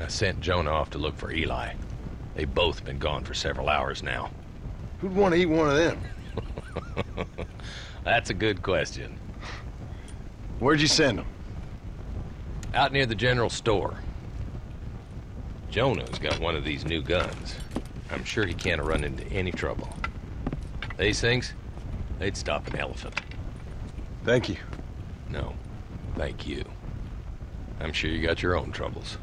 I sent Jonah off to look for Eli. They've both been gone for several hours now. Who'd want to eat one of them? That's a good question. Where'd you send them? Out near the general store. Jonah's got one of these new guns. I'm sure he can't run into any trouble. These things, they'd stop an elephant. Thank you. No, thank you. I'm sure you got your own troubles.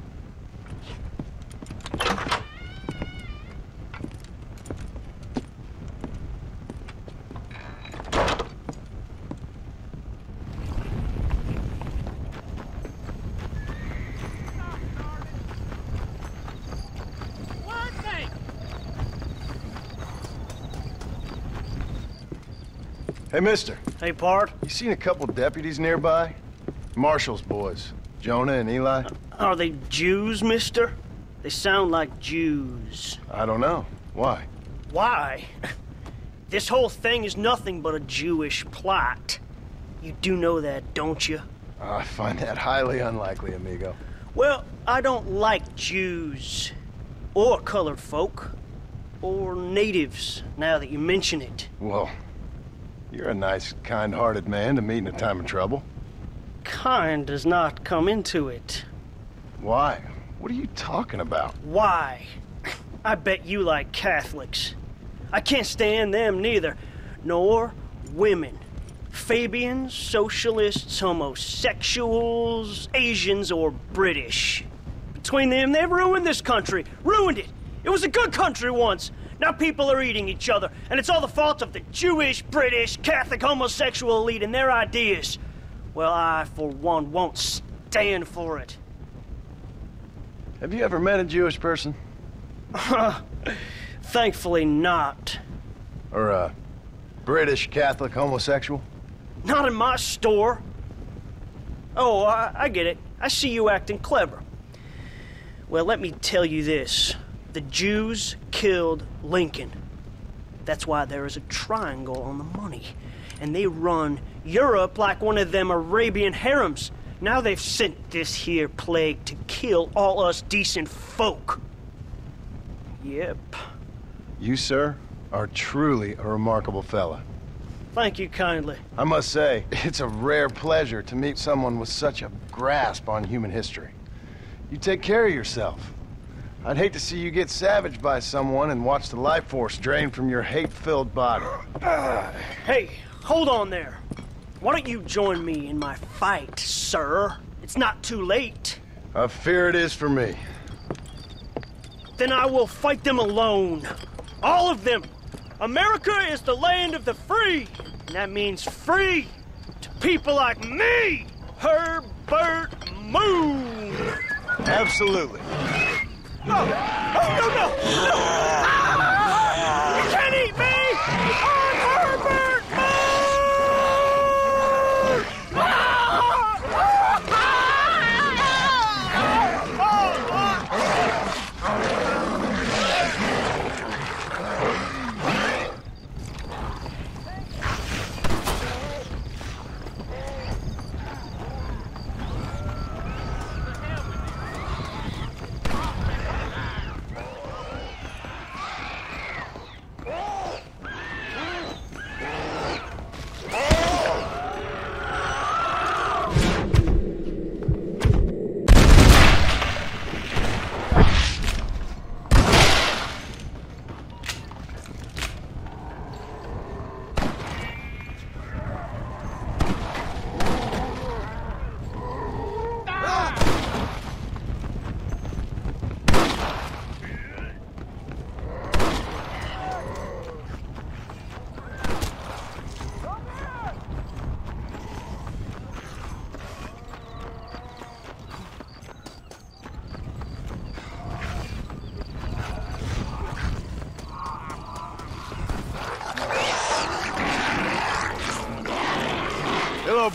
Hey, mister. Hey, Bart. You seen a couple deputies nearby? Marshall's boys. Jonah and Eli. Are they Jews, mister? They sound like Jews. I don't know. Why? Why? This whole thing is nothing but a Jewish plot. You do know that, don't you? I find that highly unlikely, amigo. Well, I don't like Jews. Or colored folk. Or natives, now that you mention it. Well. You're a nice, kind-hearted man to meet in a time of trouble. Kind does not come into it. Why? What are you talking about? Why? I bet you like Catholics. I can't stand them neither, nor women. Fabians, socialists, homosexuals, Asians, or British. Between them, they've ruined this country. Ruined it! It was a good country once. Now people are eating each other, and it's all the fault of the Jewish, British, Catholic, homosexual elite and their ideas. Well, I, for one, won't stand for it. Have you ever met a Jewish person? Thankfully not. Or a British, Catholic, homosexual? Not in my store. Oh, I get it. I see you acting clever. Well, let me tell you this. The Jews killed Lincoln. That's why there is a triangle on the money. And they run Europe like one of them Arabian harems. Now they've sent this here plague to kill all us decent folk. Yep. You, sir, are truly a remarkable fella. Thank you kindly. I must say, it's a rare pleasure to meet someone with such a grasp on human history. You take care of yourself. I'd hate to see you get savaged by someone and watch the life force drain from your hate-filled body. Hey, hold on there. Why don't you join me in my fight, sir? It's not too late. I fear it is for me. Then I will fight them alone. All of them. America is the land of the free. And that means free to people like me, Herbert Moon. Absolutely. Oh, no, no! No. Ah! You can't eat me! I'm Herbert Moon! Ah!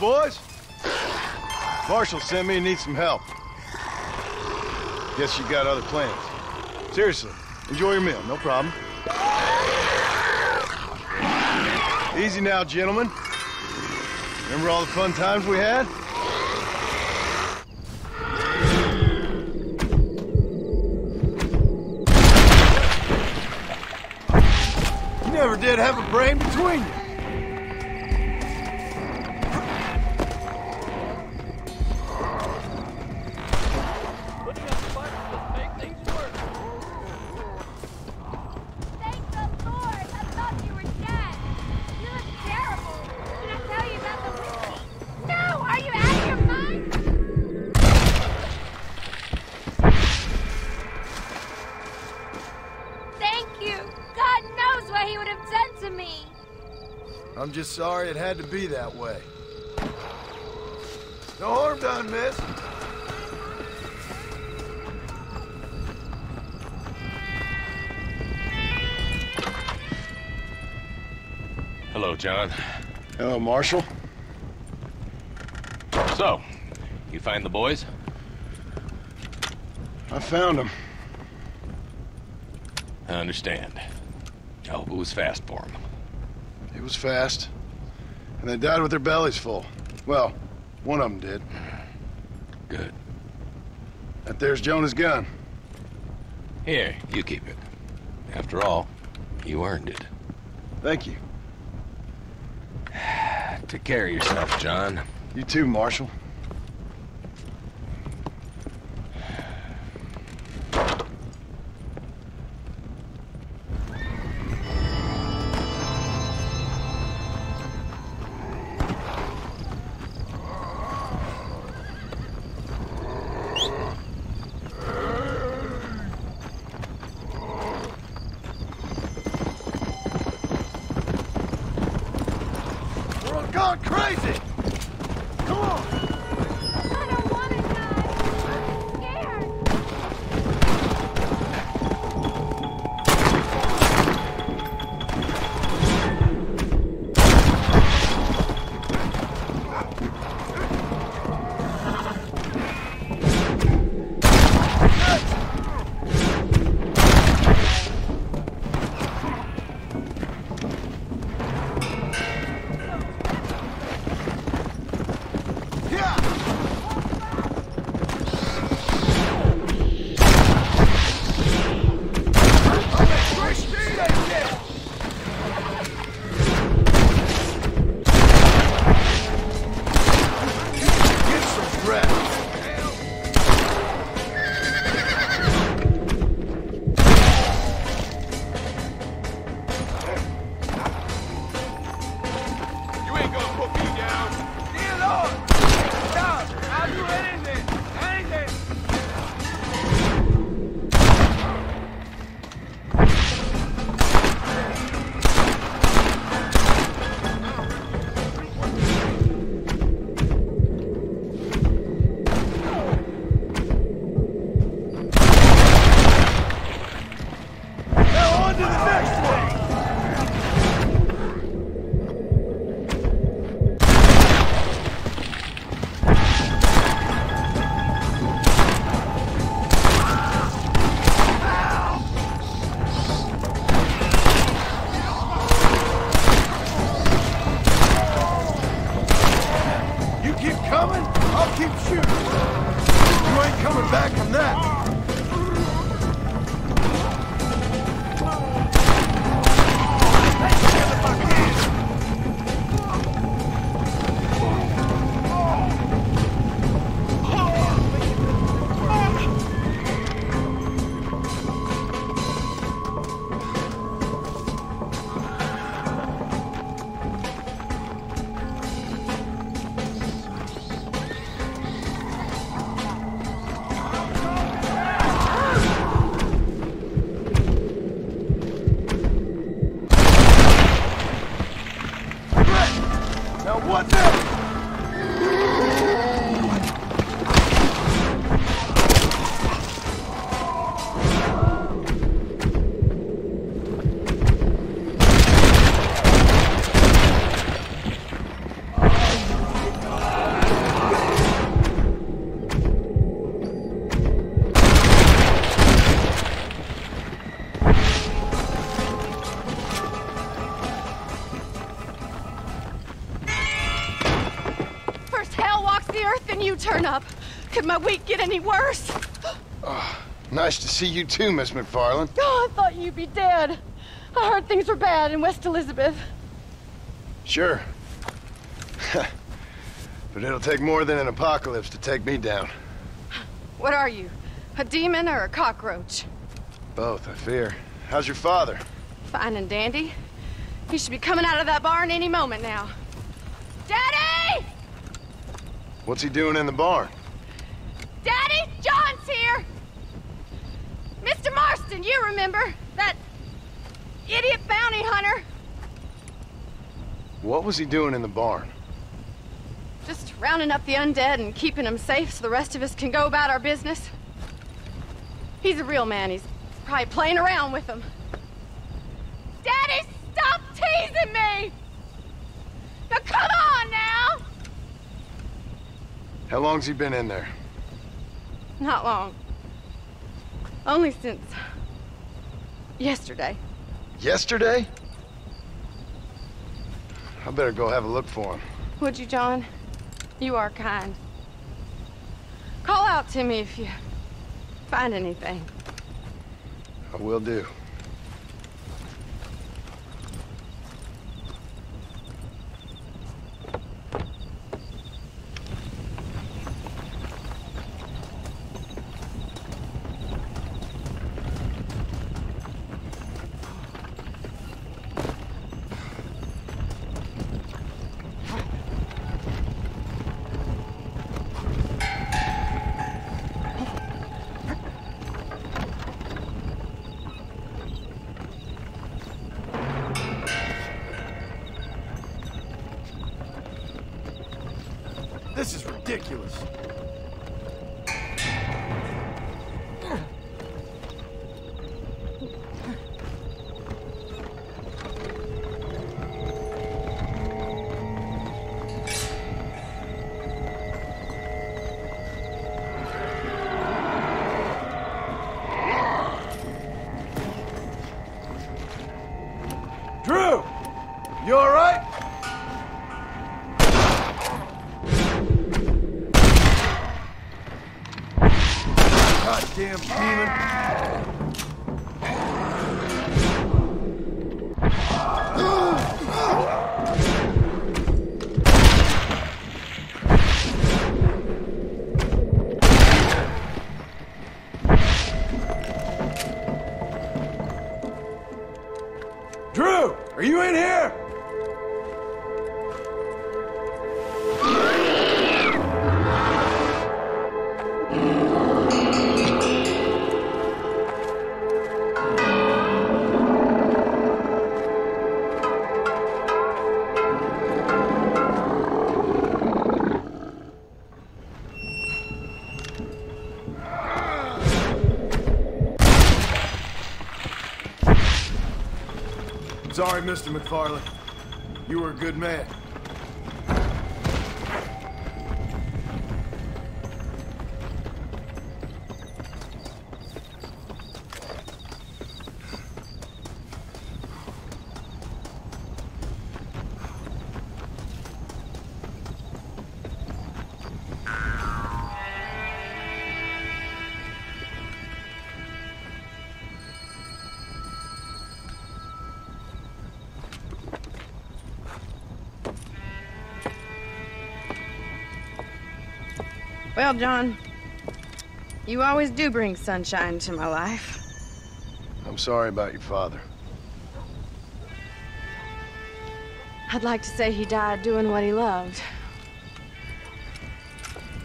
Boys, Marshall sent me and needs some help. Guess you got other plans. Seriously, enjoy your meal, no problem. Easy now, gentlemen. Remember all the fun times we had? You never did have a brain between you. I'm just sorry it had to be that way. No harm done, miss. Hello, John. Hello, Marshall. So, you find the boys? I found them. I understand. I hope it was fast for them. It was fast. And they died with their bellies full. Well, one of them did. Good. That there's Jonah's gun. Here, you keep it. After all, you earned it. Thank you. Take care of yourself, John. You too, Marshal. Could my week get any worse? Oh, nice to see you too, Miss McFarlane. Oh, I thought you'd be dead. I heard things were bad in West Elizabeth. Sure. But it'll take more than an apocalypse to take me down. What are you? A demon or a cockroach? Both, I fear. How's your father? Fine and dandy. He should be coming out of that barn any moment now. Daddy! What's he doing in the barn? Daddy, John's here! Mr. Marston, you remember? That idiot bounty hunter. What was he doing in the barn? Just rounding up the undead and keeping them safe so the rest of us can go about our business. He's a real man. He's probably playing around with them. Daddy, stop teasing me! Now come on now! How long's he been in there? Not long. Only since... yesterday. Yesterday? I better go have a look for him. Would you, John? You are kind. Call out to me if you find anything. I will do. Sorry, Mr. McFarlane. You were a good man. Well, John, you always do bring sunshine to my life. I'm sorry about your father. I'd like to say he died doing what he loved.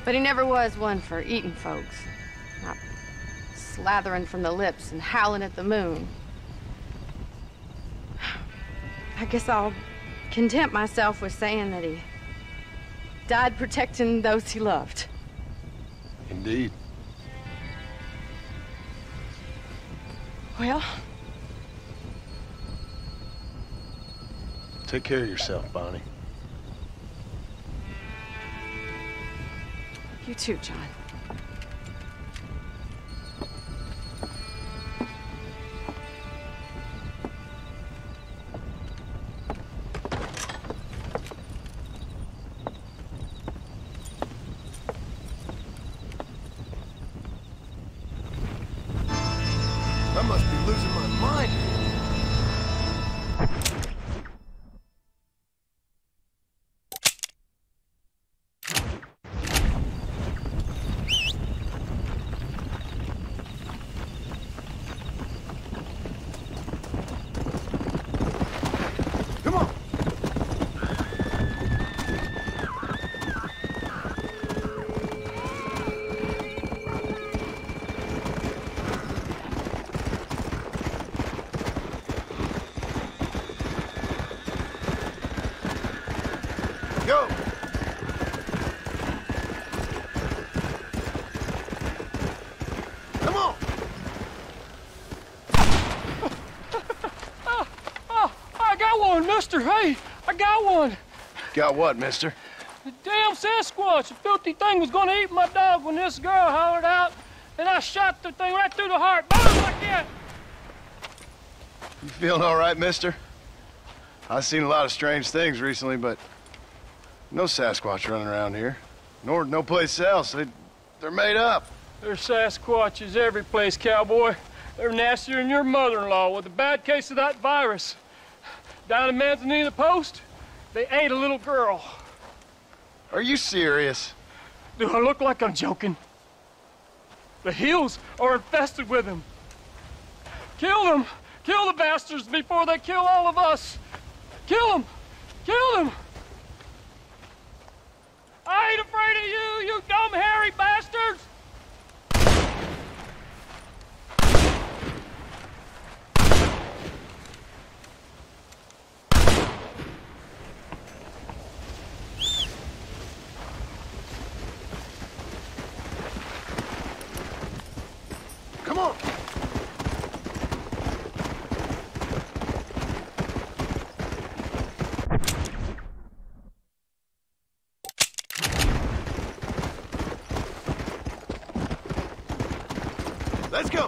But he never was one for eating folks. Not slathering from the lips and howling at the moon. I guess I'll content myself with saying that he died protecting those he loved. Indeed. Well? Take care of yourself, Bonnie. You too, John. Mister, hey, I got one. Got what, mister? The damn Sasquatch. The filthy thing was gonna eat my dog when this girl hollered out, and I shot the thing right through the heart. Boom, like that. You feeling all right, mister? I've seen a lot of strange things recently, but no Sasquatch running around here, nor no place else. They're made up. There's Sasquatches every place, cowboy. They're nastier than your mother-in-law with a bad case of that virus. Down in Manzanita Post, they ate a little girl. Are you serious? Do I look like I'm joking? The hills are infested with them. Kill them! Kill the bastards before they kill all of us! Kill them! Kill them! I ain't afraid of you, you dumb, hairy bastards! Let's go!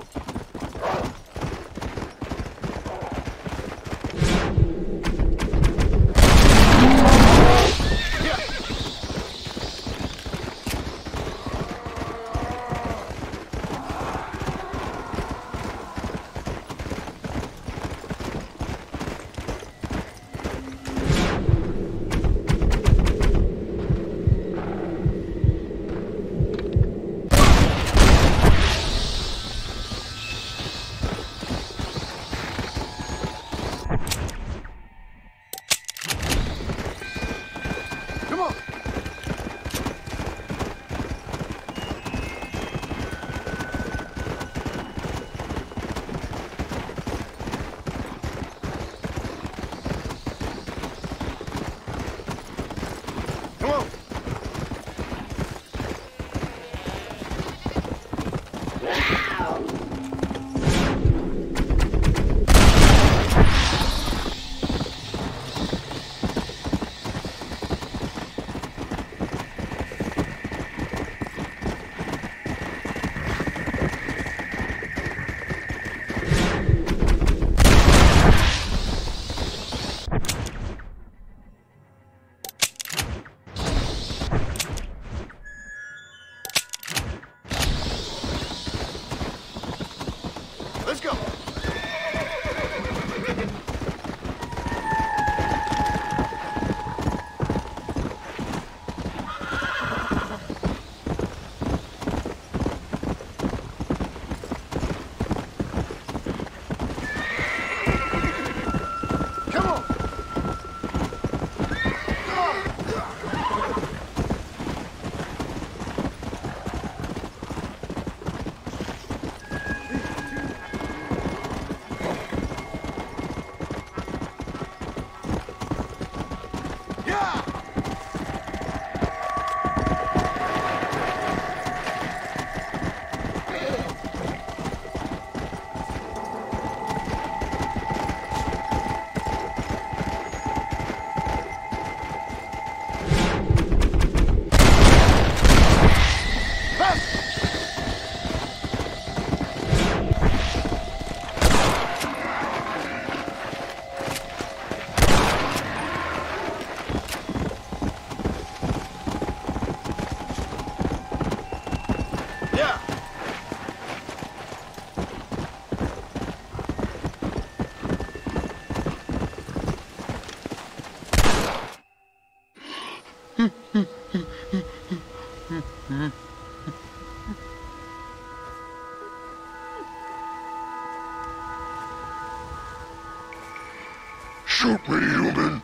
Shoot me, human!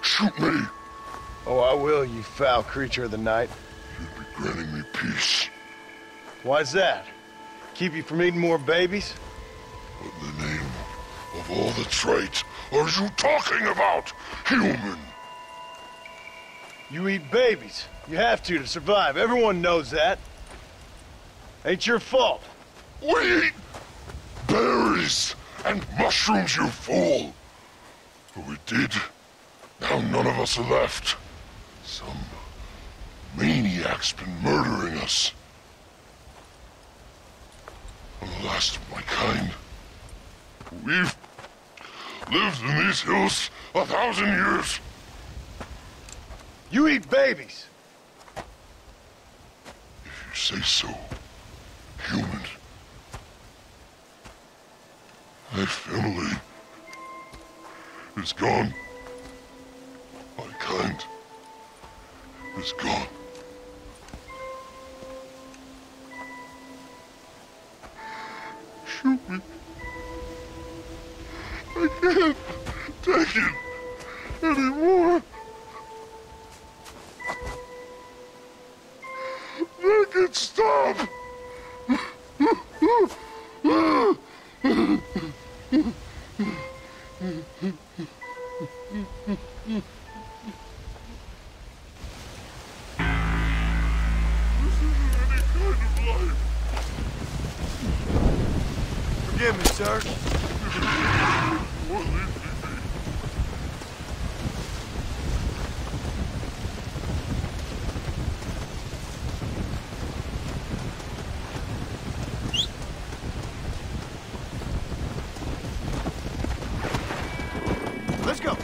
Shoot me! Oh, I will, you foul creature of the night. You'd be granting me peace. Why's that? Keep you from eating more babies? What in the name of all that's right are you talking about, human? You eat babies. You have to survive. Everyone knows that. Ain't your fault. We eat berries and mushrooms, you fool! We did Now none of us are left. Some maniac's been murdering us. I'm the last of my kind. We've lived in these hills 1,000 years. You eat babies. If you say so, human. My family is gone. My kind is gone. Shoot me. I can't take it anymore. Make it stop. Forgive me, sir. Let's go.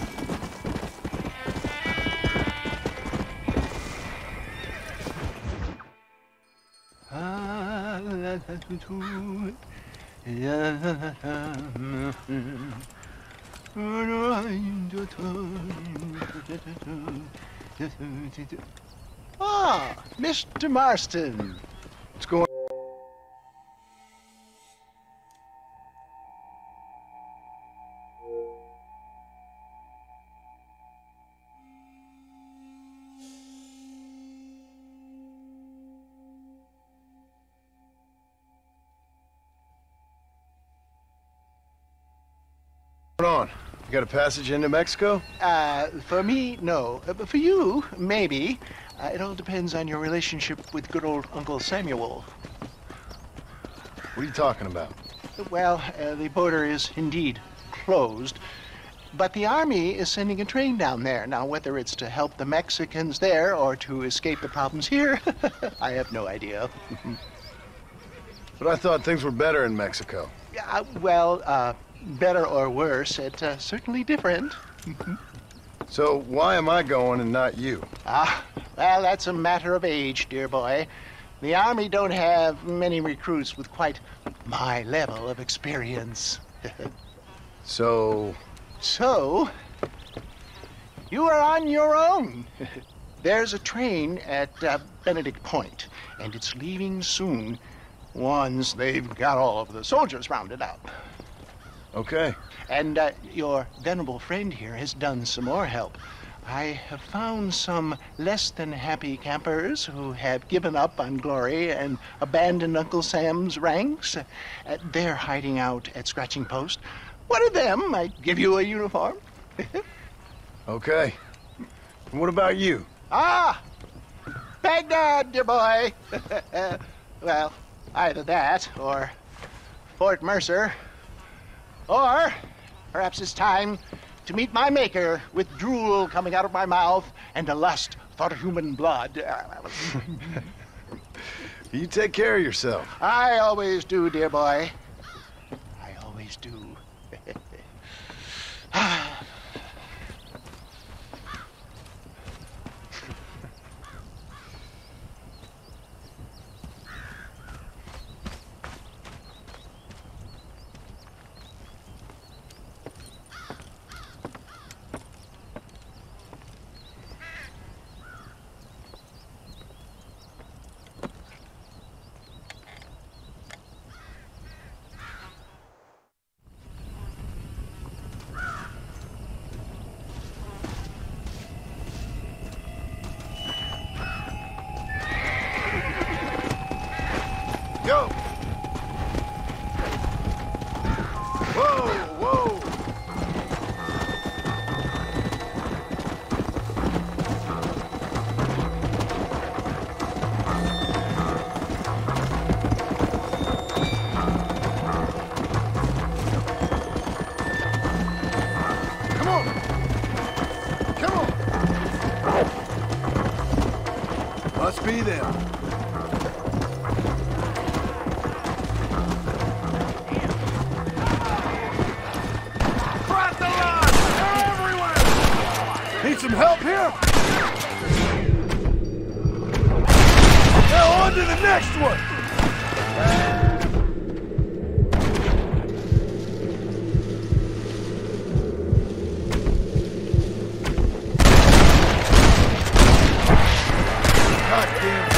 Ah, Mr. Marston. What's going on? You got a passage into Mexico? For me, no. But for you, maybe. It all depends on your relationship with good old Uncle Samuel. What are you talking about? Well, the border is indeed closed. But the Army is sending a train down there. Now, whether it's to help the Mexicans there or to escape the problems here, I have no idea. But I thought things were better in Mexico. Better or worse, it's certainly different. So why am I going and not you? Well, that's a matter of age, dear boy. The Army don't have many recruits with quite my level of experience. So, you are on your own. There's a train at Benedict Point, and it's leaving soon, once they've got all of the soldiers rounded up. Okay. And your venerable friend here has done some more help. I have found some less than happy campers who have given up on glory and abandoned Uncle Sam's ranks. They're hiding out at Scratching Post. One of them might give you a uniform. Okay. And what about you? Thank God, dear boy. Well, either that or Fort Mercer. Or perhaps it's time to meet my maker with drool coming out of my mouth and a lust for human blood. You take care of yourself. I always do, dear boy. I always do. them. Some help here? Now on to the next one! Goddamn.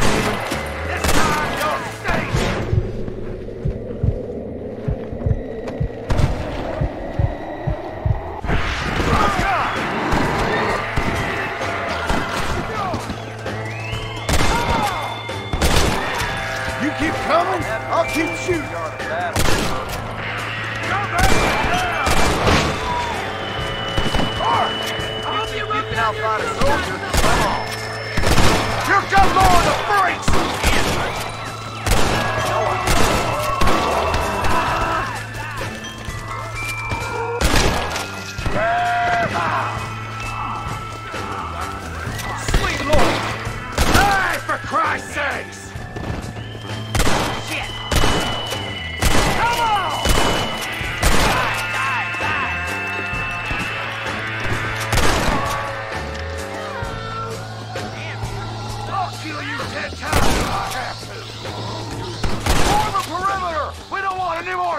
Keep shooting on the battle. I'll be right back. You got low on the brakes! Sweet Lord! Hey, for Christ's sakes!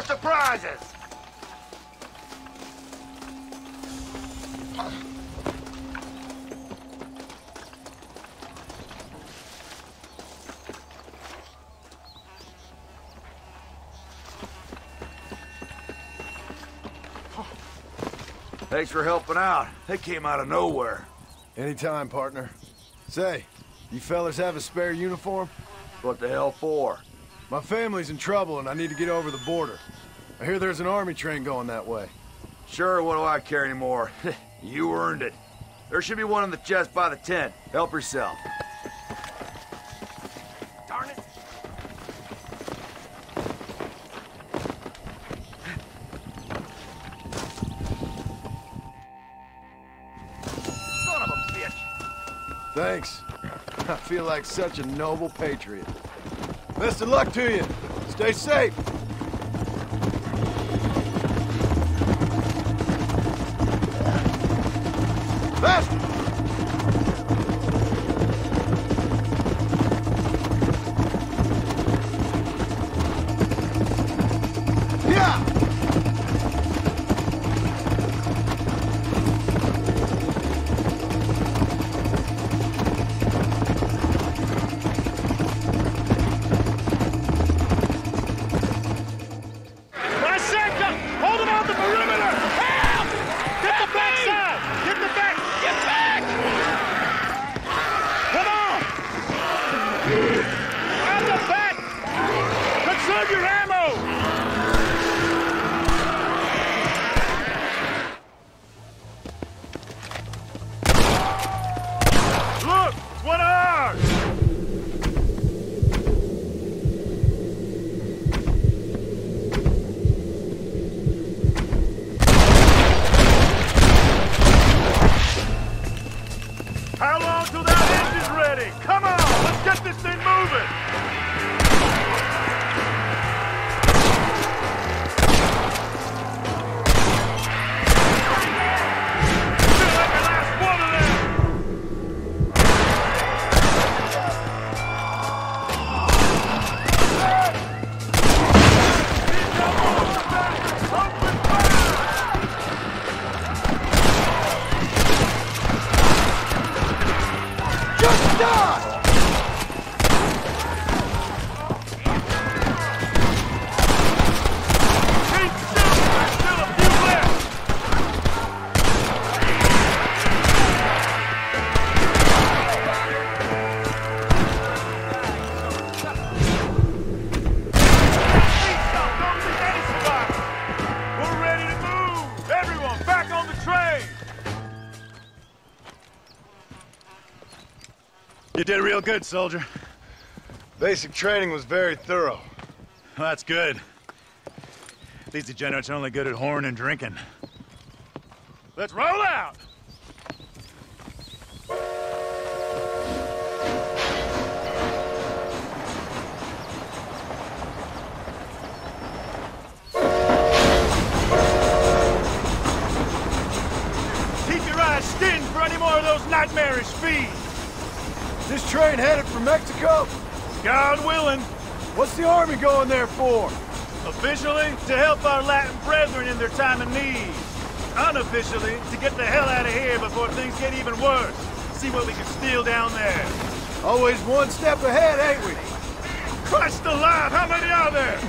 Surprises! Thanks for helping out. They came out of nowhere. Anytime, partner. Say, you fellas have a spare uniform? What the hell for? My family's in trouble and I need to get over the border. I hear there's an army train going that way. Sure, what do I care anymore? You earned it. There should be one on the chest by the tent. Help yourself. Darn it. Son of a bitch. Thanks. I feel like such a noble patriot. Best of luck to you. Stay safe. Faster! You did real good, soldier. Basic training was very thorough. Well, that's good. These degenerates are only good at whoring and drinking. Let's roll out! speed. Is this train headed for Mexico? God willing. What's the army going there for? Officially, to help our Latin brethren in their time of need. Unofficially, to get the hell out of here before things get even worse. See what we can steal down there. Always one step ahead, ain't we? Christ alive, how many are there?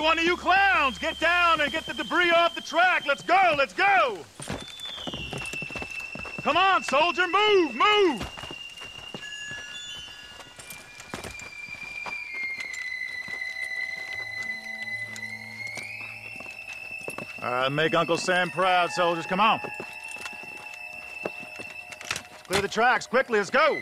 One of you clowns, get down and get the debris off the track. Let's go, let's go. Come on, soldier, move, move. All right, make Uncle Sam proud, soldiers. Come on. Clear the tracks quickly, let's go.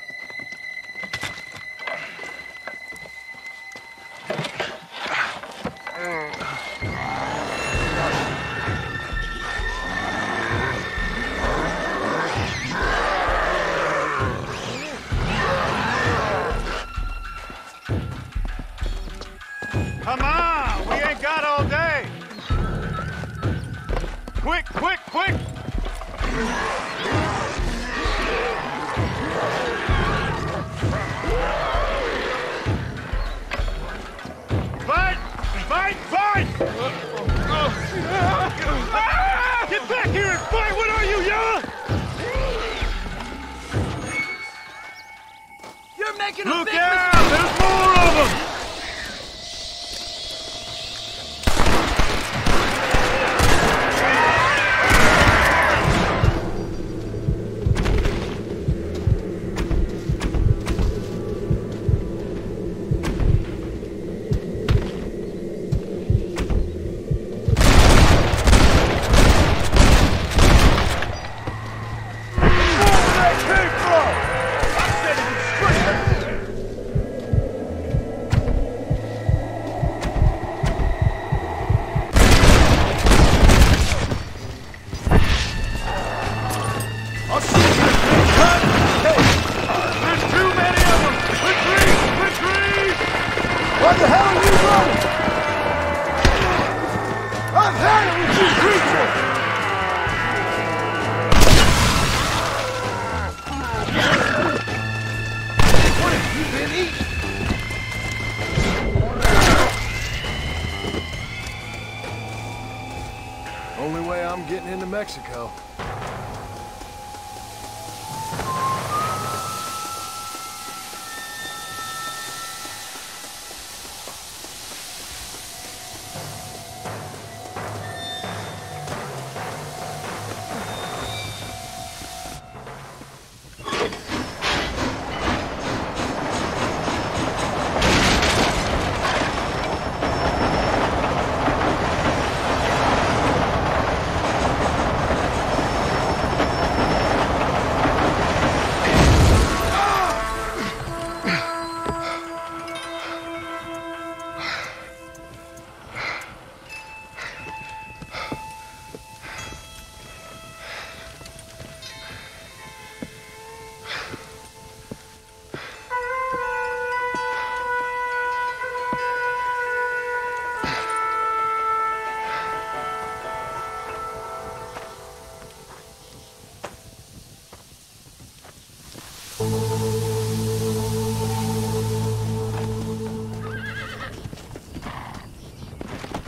Mexico.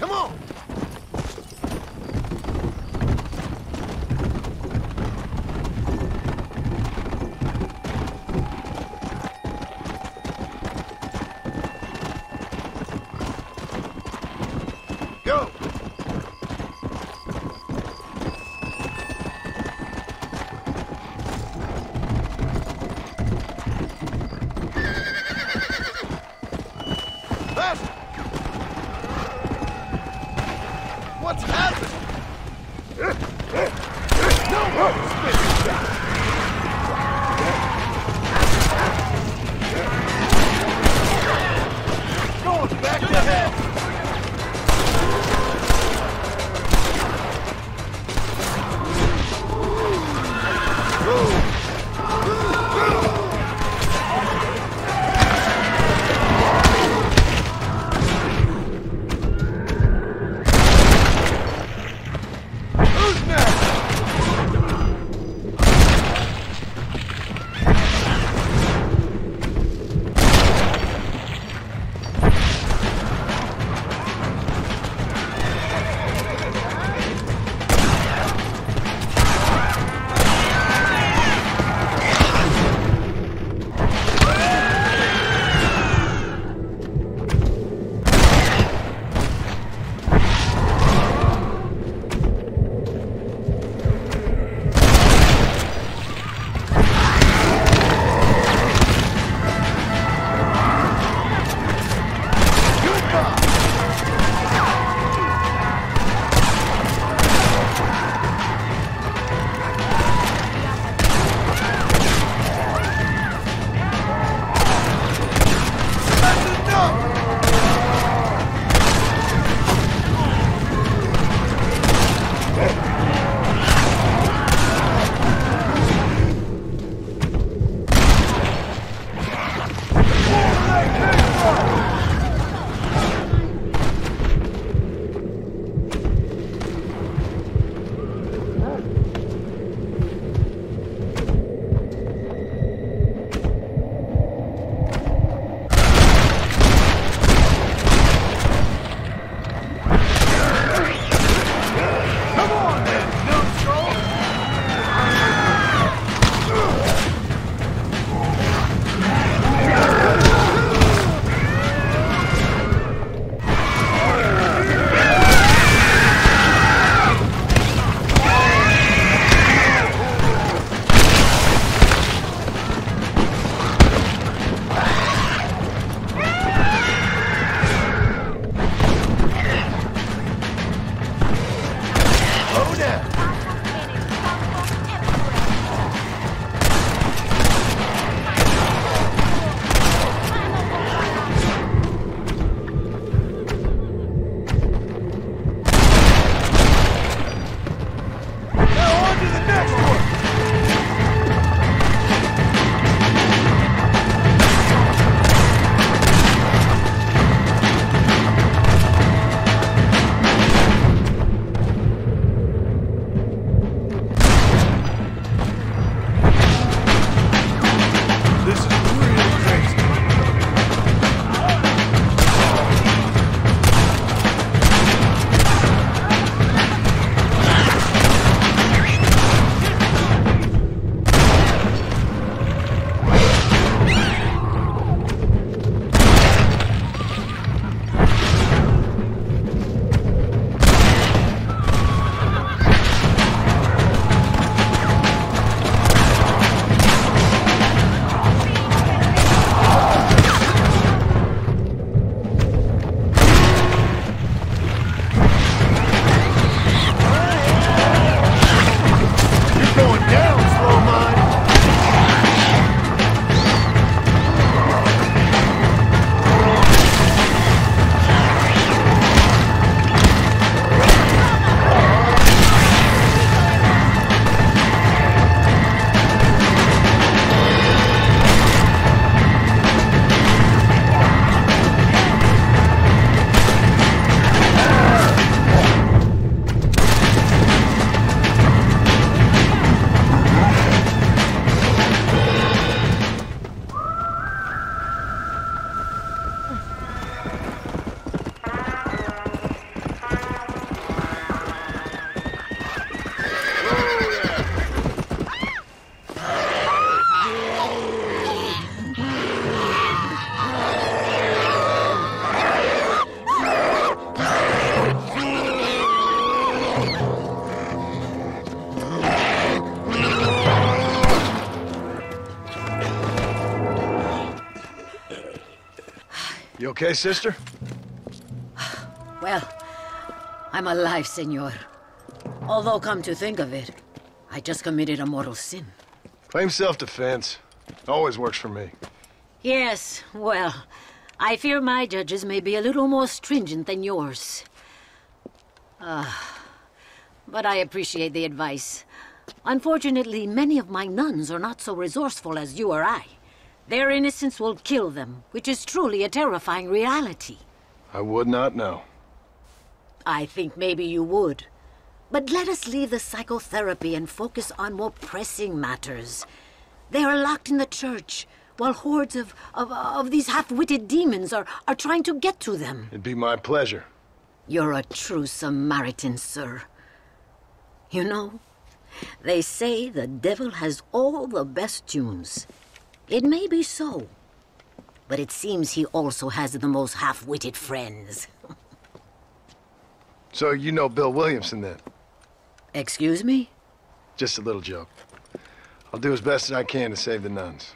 Come on! You okay, sister? Well, I'm alive, senor. Although, come to think of it, I just committed a mortal sin. Claim self-defense. Always works for me. Yes, well, I fear my judges may be a little more stringent than yours. But I appreciate the advice. Unfortunately, many of my nuns are not so resourceful as you or I. Their innocence will kill them, which is truly a terrifying reality. I would not know. I think maybe you would. But let us leave the psychotherapy and focus on more pressing matters. They are locked in the church, while hordes of these half-witted demons are trying to get to them. It'd be my pleasure. You're a true Samaritan, sir. You know, they say the devil has all the best tunes. It may be so, but it seems he also has the most half-witted friends. So you know Bill Williamson, then? Excuse me? Just a little joke. I'll do as best as I can to save the nuns.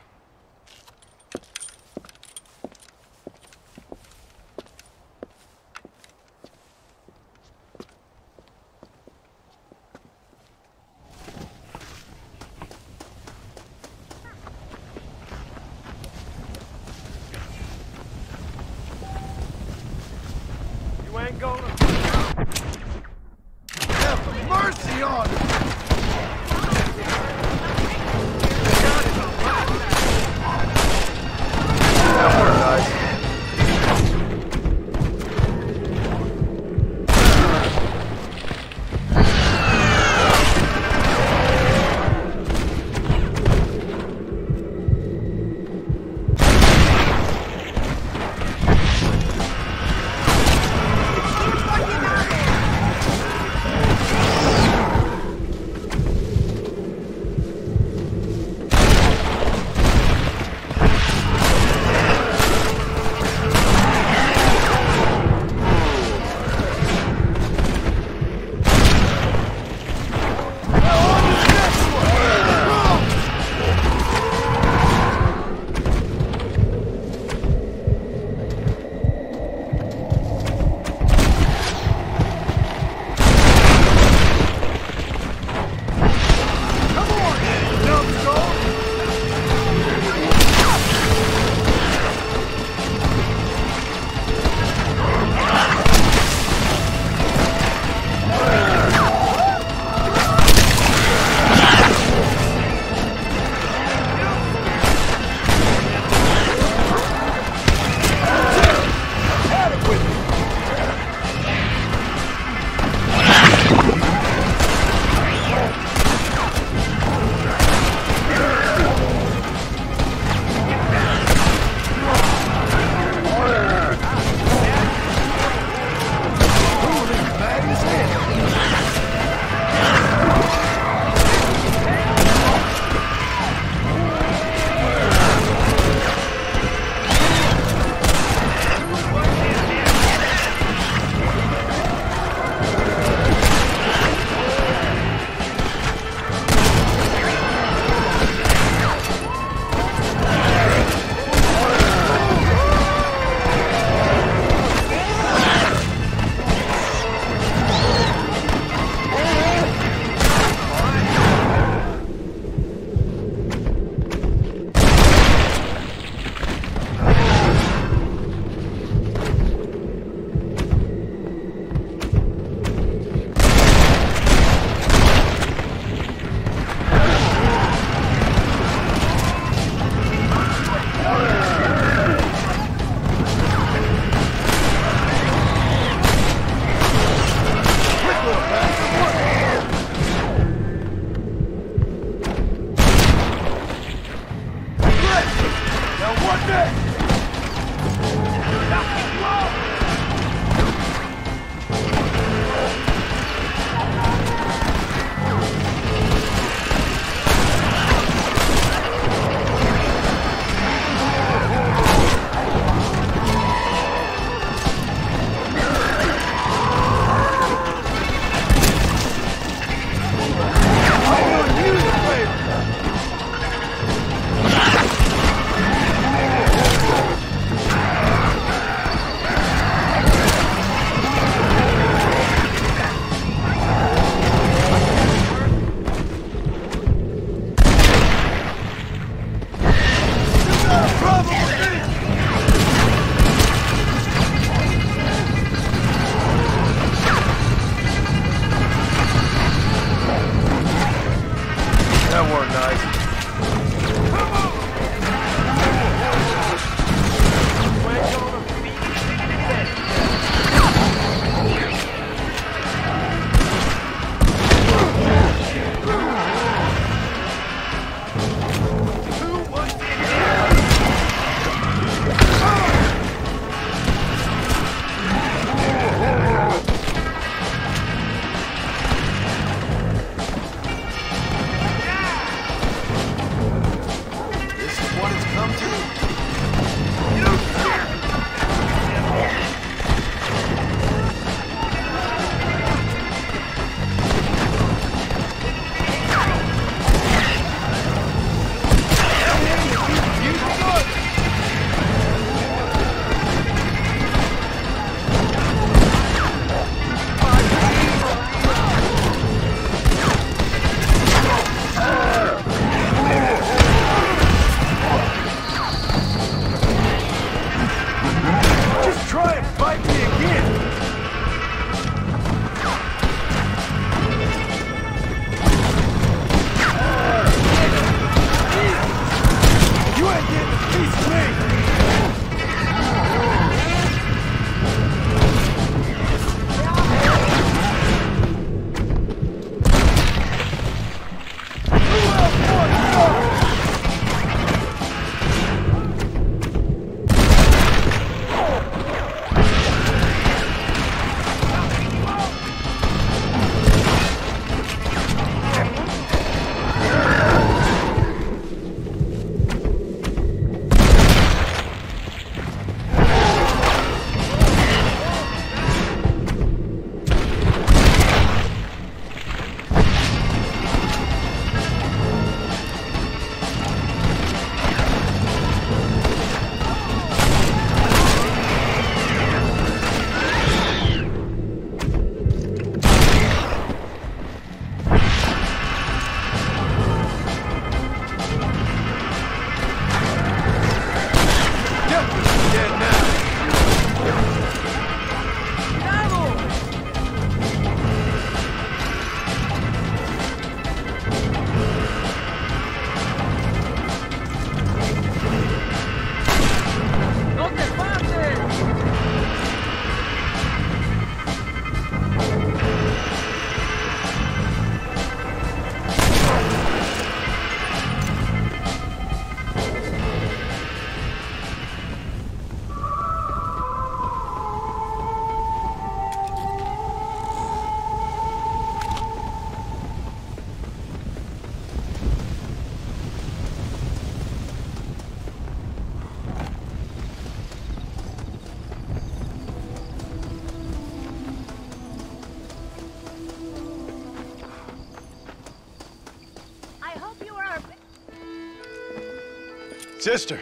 Sister,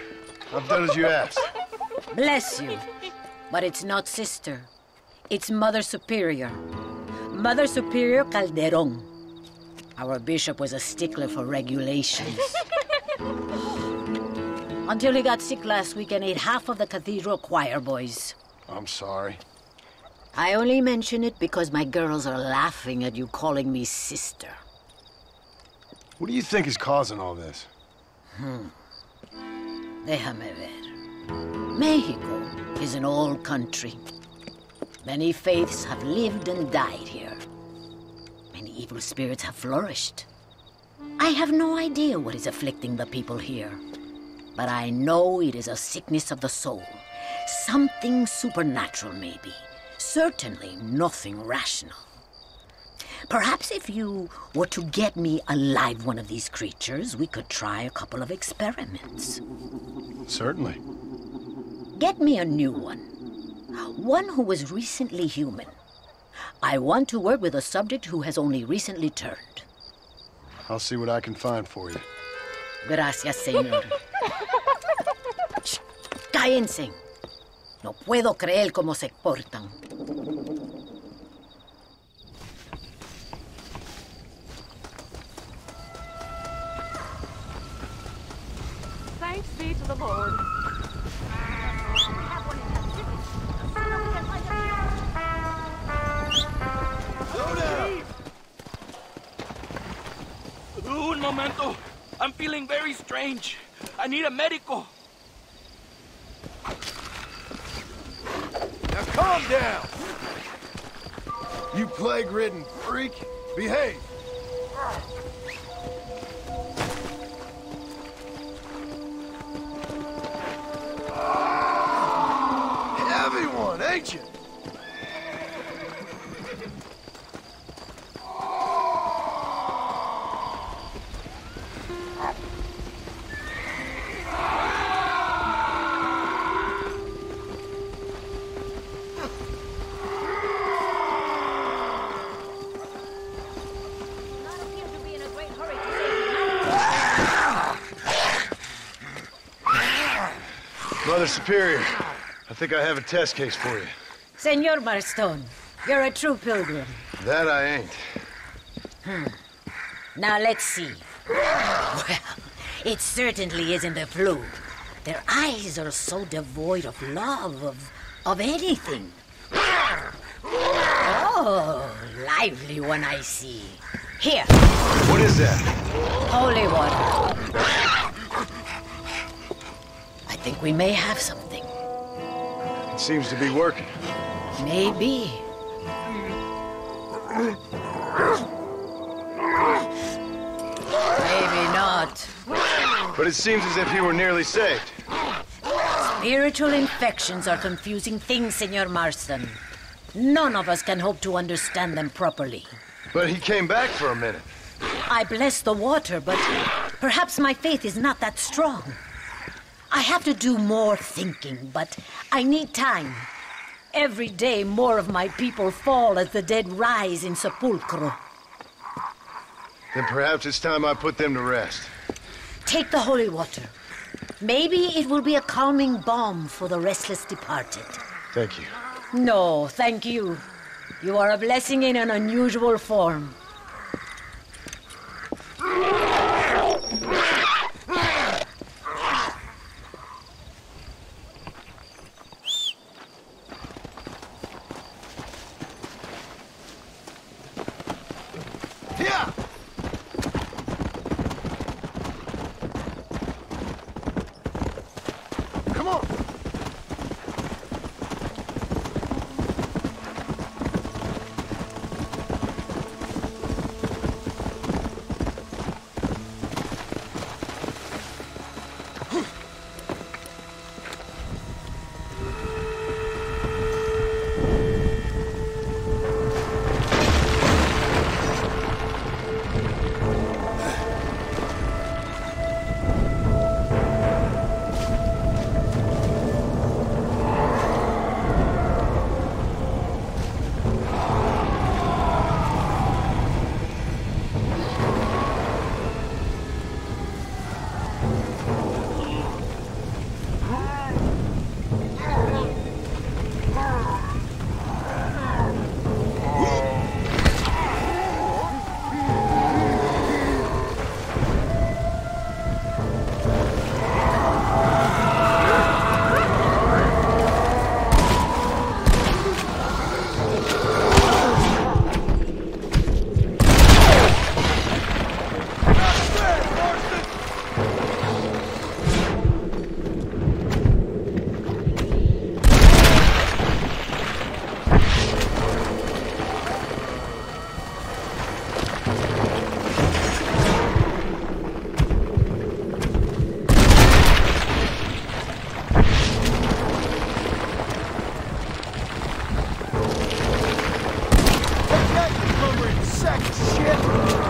I've done as you asked. Bless you. But it's not sister. It's Mother Superior. Mother Superior Calderón. Our bishop was a stickler for regulations. Until he got sick last week and ate half of the cathedral choir boys. I'm sorry. I only mention it because my girls are laughing at you calling me sister. What do you think is causing all this? Déjame ver. Mexico is an old country. Many faiths have lived and died here. Many evil spirits have flourished. I have no idea what is afflicting the people here, but I know it is a sickness of the soul. Something supernatural, maybe. Certainly nothing rational. Perhaps if you were to get me alive one of these creatures, we could try a couple of experiments. Certainly. Get me a new one. One who was recently human. I want to work with a subject who has only recently turned. I'll see what I can find for you. Gracias, señor. Shh. Cállense. No puedo creer cómo se portan. Thanks be to the Lord. Un momento. I'm feeling very strange. I need a medico. Now calm down. You plague-ridden freak. Behave. Heavy one, ain't you? Mother Superior, I think I have a test case for you. Senor Marston, you're a true pilgrim. That I ain't. Now let's see. Well, it certainly isn't the flu. Their eyes are so devoid of love, of anything. Oh, lively one I see. Here. What is that? Holy water. I think we may have something. It seems to be working. Maybe. Maybe not. But it seems as if you were nearly saved. Spiritual infections are confusing things, Senor Marston. None of us can hope to understand them properly. But he came back for a minute. I bless the water, but perhaps my faith is not that strong. I have to do more thinking, but I need time. Every day, more of my people fall as the dead rise in Sepulchre. Then perhaps it's time I put them to rest. Take the holy water. Maybe it will be a calming balm for the restless departed. Thank you. No, thank you. You are a blessing in an unusual form. sack of shit!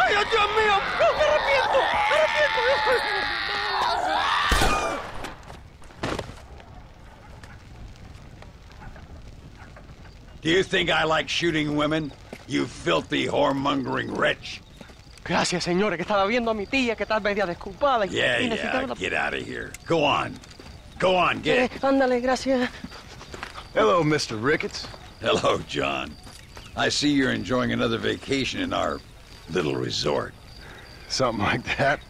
¡Ay, Dios mío! ¡No, me arrepiento! ¡Me arrepiento! Do you think I like shooting women, you filthy, whoremongering wretch? Gracias, señores, que estaba viendo a mi tía, que tal vez ya desculpada. Yeah, get out of here. Go on. Go on, get it. Ándale, gracias. Hello, Mr. Ricketts. Hello, John. I see you're enjoying another vacation in our little resort. Something like that.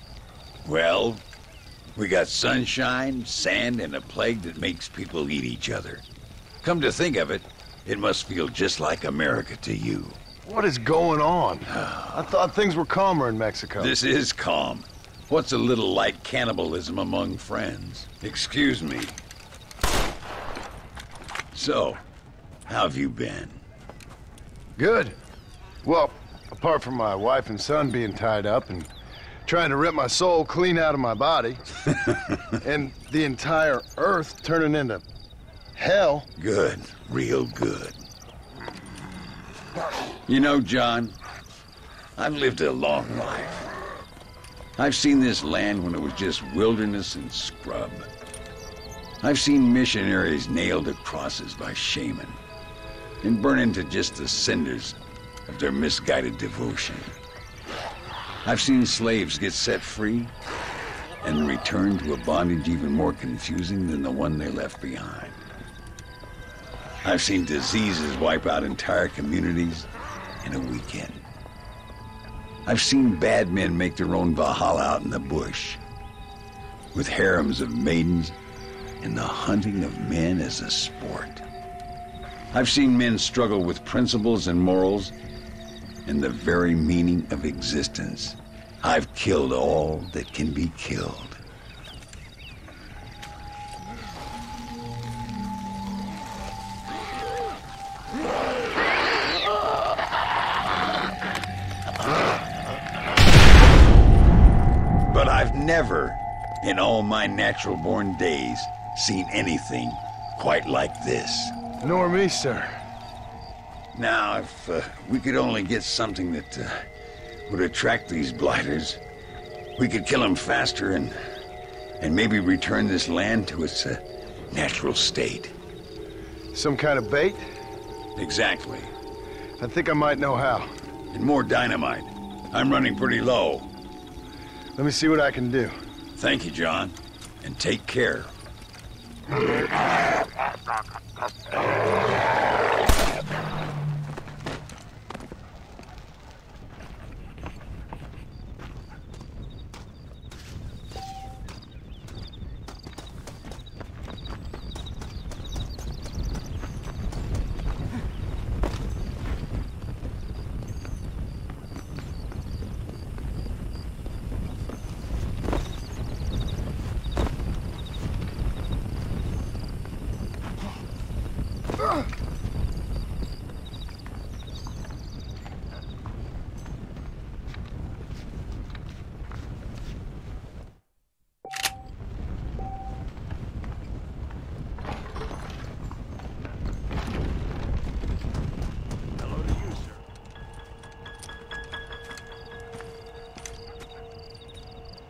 Well, we got sunshine, sand, and a plague that makes people eat each other. Come to think of it, it must feel just like America to you. What is going on? I thought things were calmer in Mexico. This is calm. What's a little like cannibalism among friends? Excuse me. So, how have you been? Good. Well, apart from my wife and son being tied up and trying to rip my soul clean out of my body, and the entire earth turning into hell. Good. Real good. You know, John, I've lived a long life. I've seen this land when it was just wilderness and scrub. I've seen missionaries nailed to crosses by shaman and burn into just the cinders of their misguided devotion. I've seen slaves get set free and return to a bondage even more confusing than the one they left behind. I've seen diseases wipe out entire communities in a weekend. I've seen bad men make their own Valhalla out in the bush, with harems of maidens and the hunting of men as a sport. I've seen men struggle with principles and morals and the very meaning of existence. I've killed all that can be killed. Never in all my natural-born days seen anything quite like this. Nor me, sir. Now, if we could only get something that would attract these blighters, we could kill them faster and maybe return this land to its natural state. Some kind of bait? Exactly. I think I might know how. And more dynamite. I'm running pretty low. Let me see what I can do. Thank you, John. And take care.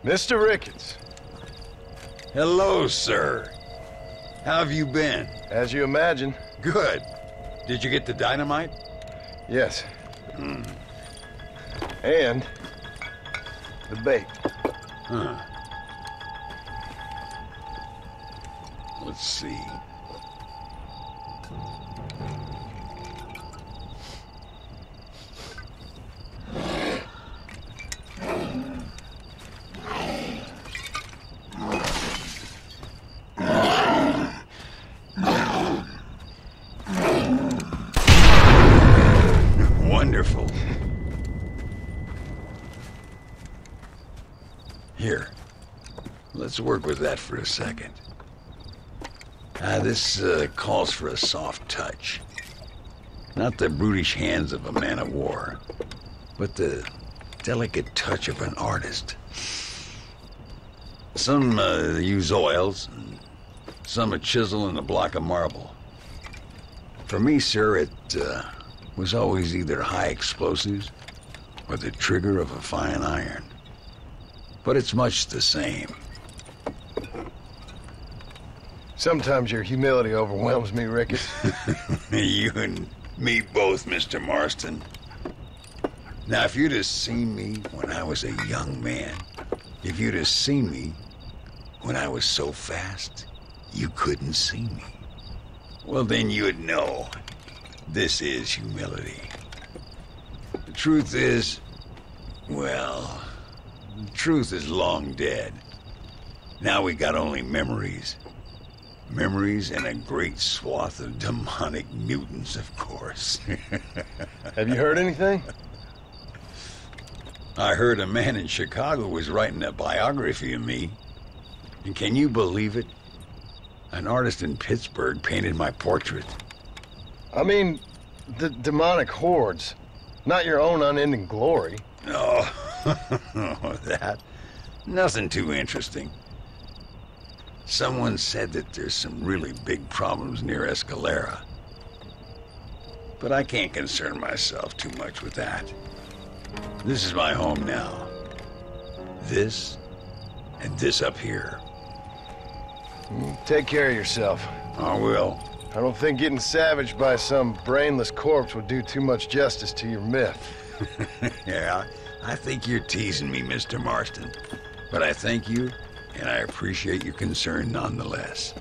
Mr. Ricketts. Hello, sir. How have you been? As you imagine. Good. Did you get the dynamite? Yes. Mm. And the bait. Huh. Let's see. Work with that for a second. This calls for a soft touch. Not the brutish hands of a man of war, but the delicate touch of an artist. Some use oils, and some a chisel and a block of marble. For me, sir, it was always either high explosives or the trigger of a fine iron. But it's much the same. Sometimes your humility overwhelms me, Ricketts. You and me both, Mr. Marston. Now, if you'd have seen me when I was a young man, if you'd have seen me when I was so fast, you couldn't see me, well, then you'd know this is humility. The truth is, well, the truth is long dead. Now we got only memories. Memories and a great swath of demonic mutants, of course. Have you heard anything? I heard a man in Chicago was writing a biography of me. And can you believe it? An artist in Pittsburgh painted my portrait. I mean, the demonic hordes, not your own unending glory. Oh, that? Nothing too interesting. Someone said that there's some really big problems near Escalera. But I can't concern myself too much with that. This is my home now. This, and this up here. Take care of yourself. I will. I don't think getting savaged by some brainless corpse would do too much justice to your myth. Yeah, I think you're teasing me, Mr. Marston. But I thank you, and I appreciate your concern nonetheless.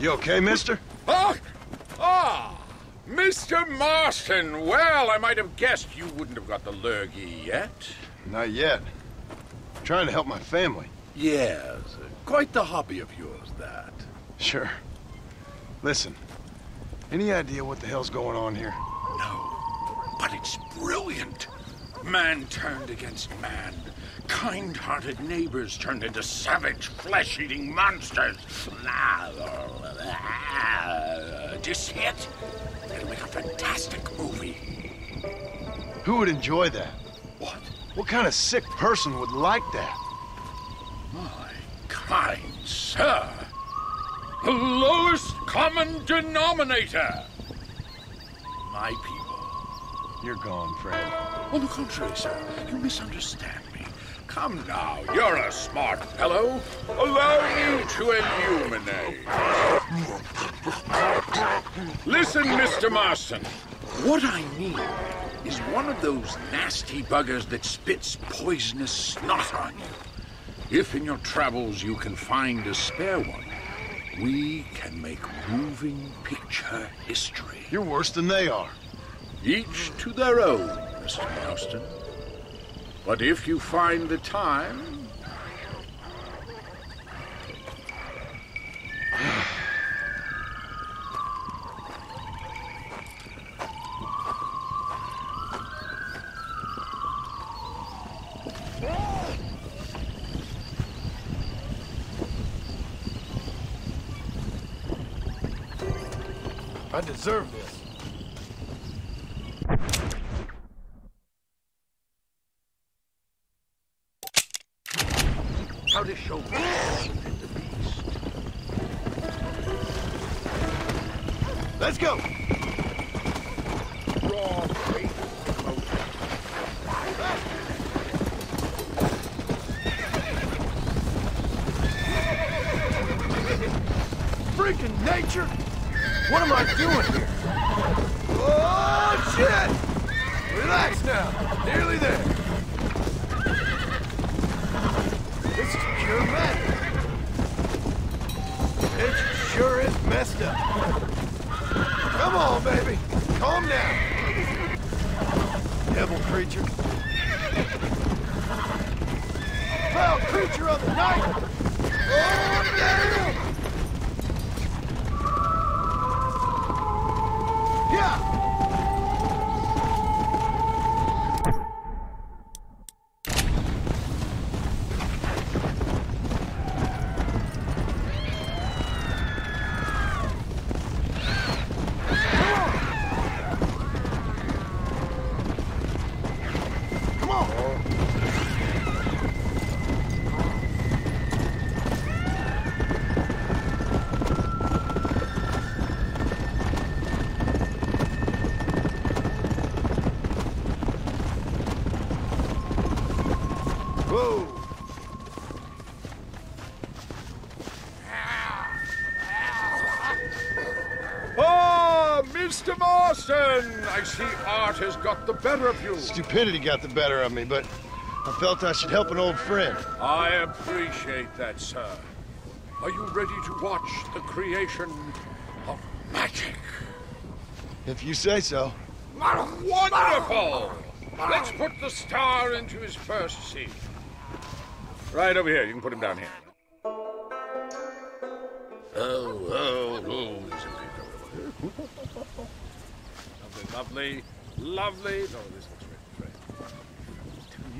You okay, mister? Mr. Marston. Well, I might have guessed you wouldn't have got the lurgy yet. Not yet. I'm trying to help my family. Yes, quite the hobby of yours, that. Sure. Listen, any idea what the hell's going on here? No, but it's brilliant. Man turned against man. Kind-hearted neighbors turned into savage, flesh-eating monsters. This hit? It'll make a fantastic movie. Who would enjoy that? What? What kind of sick person would like that? My kind sir, the lowest common denominator. My people. You're gone, Fred. On the contrary, sir, you misunderstand me. Come now, you're a smart fellow. Allow you to illuminate. Listen, Mr. Marston. What I need is one of those nasty buggers that spits poisonous snot on you. If in your travels you can find a spare one, we can make moving picture history. You're worse than they are. Each to their own, Mr. Marston. But if you find the time... I deserve this. How to show the beast. Let's go. Raw, great freaking nature. What am I doing here? Oh, shit! Relax now. Nearly there. This is pure madness. It sure is messed up. Come on, baby. Calm down. Devil creature. Foul creature of the night! Oh, damn! I see art has got the better of you. Stupidity got the better of me, but I felt I should help an old friend. I appreciate that, sir. Are you ready to watch the creation of magic? If you say so. Wonderful! Let's put the star into his first seat. Right over here. You can put him down here. Oh. Lovely, lovely. No, this looks great.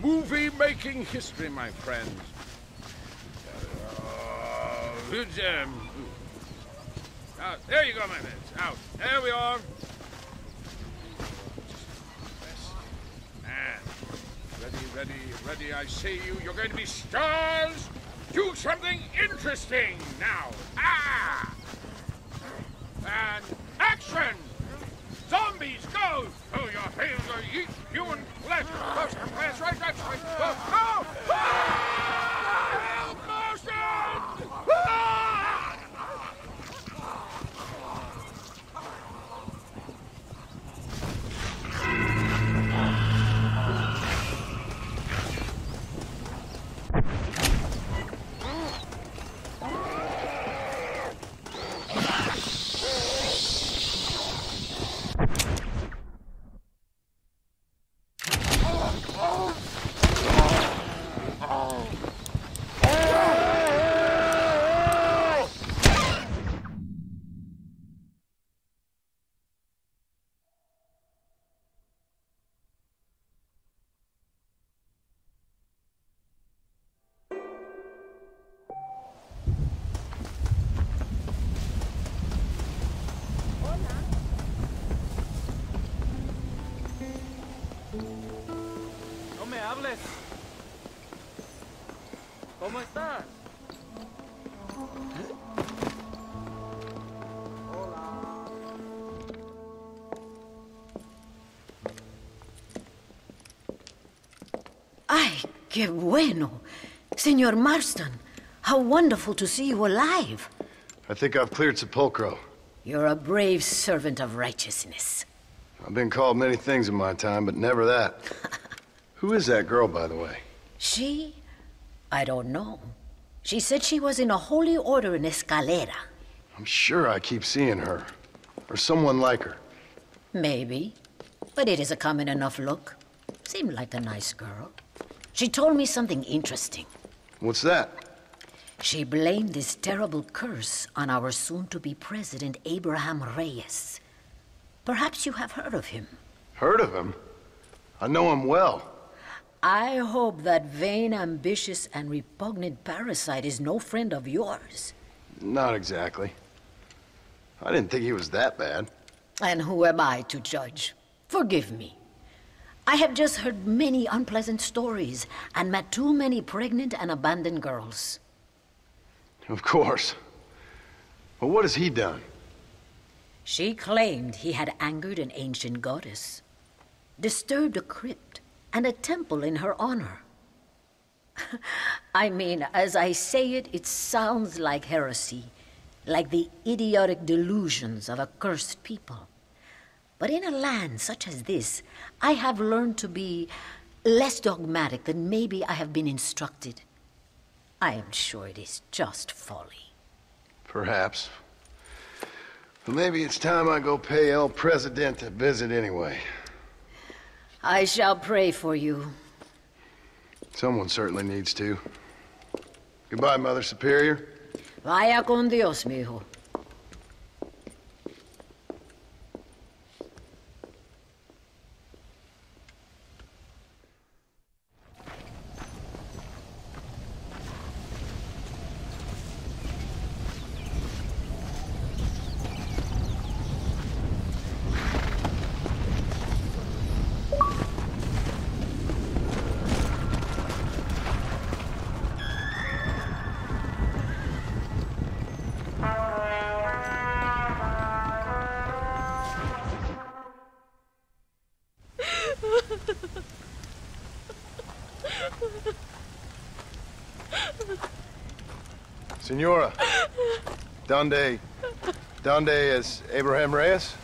Movie-making history, my friends. Good jam. Out. There you go, my friends. Out. There we are. And ready. I see you. You're going to be stars. Do something interesting now. Ah! And action! Zombies, go! Oh, your hands are yeet, human flesh! Right! Oh, no! Ay, qué bueno. Senor Marston, how wonderful to see you alive. I think I've cleared Sepulchre. You're a brave servant of righteousness. I've been called many things in my time, but never that. Who is that girl, by the way? She? I don't know. She said she was in a holy order in Escalera. I'm sure I keep seeing her. Or someone like her. Maybe. But it is a common enough look. Seemed like a nice girl. She told me something interesting. What's that? She blamed this terrible curse on our soon-to-be president, Abraham Reyes. Perhaps you have heard of him. Heard of him? I know him well. I hope that vain, ambitious, and repugnant parasite is no friend of yours. Not exactly. I didn't think he was that bad. And who am I to judge? Forgive me. I have just heard many unpleasant stories and met too many pregnant and abandoned girls. Of course. Well, what has he done? She claimed he had angered an ancient goddess, disturbed a crypt and a temple in her honor. I mean, as I say it, it sounds like heresy, like the idiotic delusions of a cursed people. But in a land such as this, I have learned to be less dogmatic than maybe I have been instructed. I am sure it is just folly. Perhaps. But maybe it's time I go pay El Presidente a visit anyway. I shall pray for you. Someone certainly needs to. Goodbye, Mother Superior. Vaya con Dios, mijo. Senora, donde is Abraham Reyes?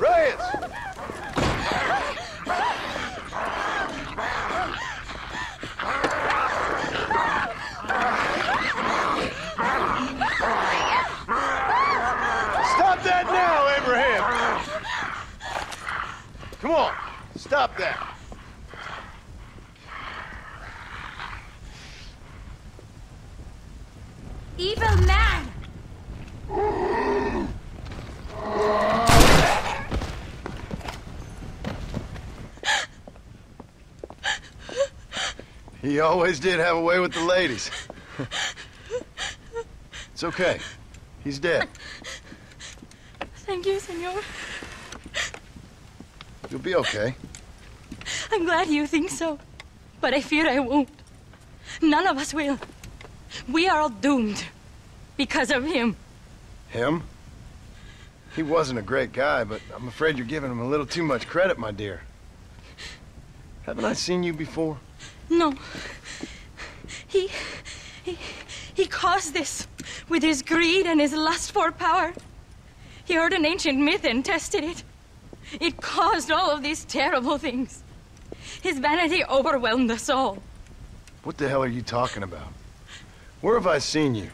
Reyes! Come on, stop that. Evil man! He always did have a way with the ladies. It's okay. He's dead. Thank you, senor. You'll be okay. I'm glad you think so, but I fear I won't. None of us will. We are all doomed because of him. Him? He wasn't a great guy, but I'm afraid you're giving him a little too much credit, my dear. Haven't I seen you before? No. He caused this with his greed and his lust for power. He heard an ancient myth and tested it. It caused all of these terrible things. His vanity overwhelmed us all. What the hell are you talking about? Where have I seen you?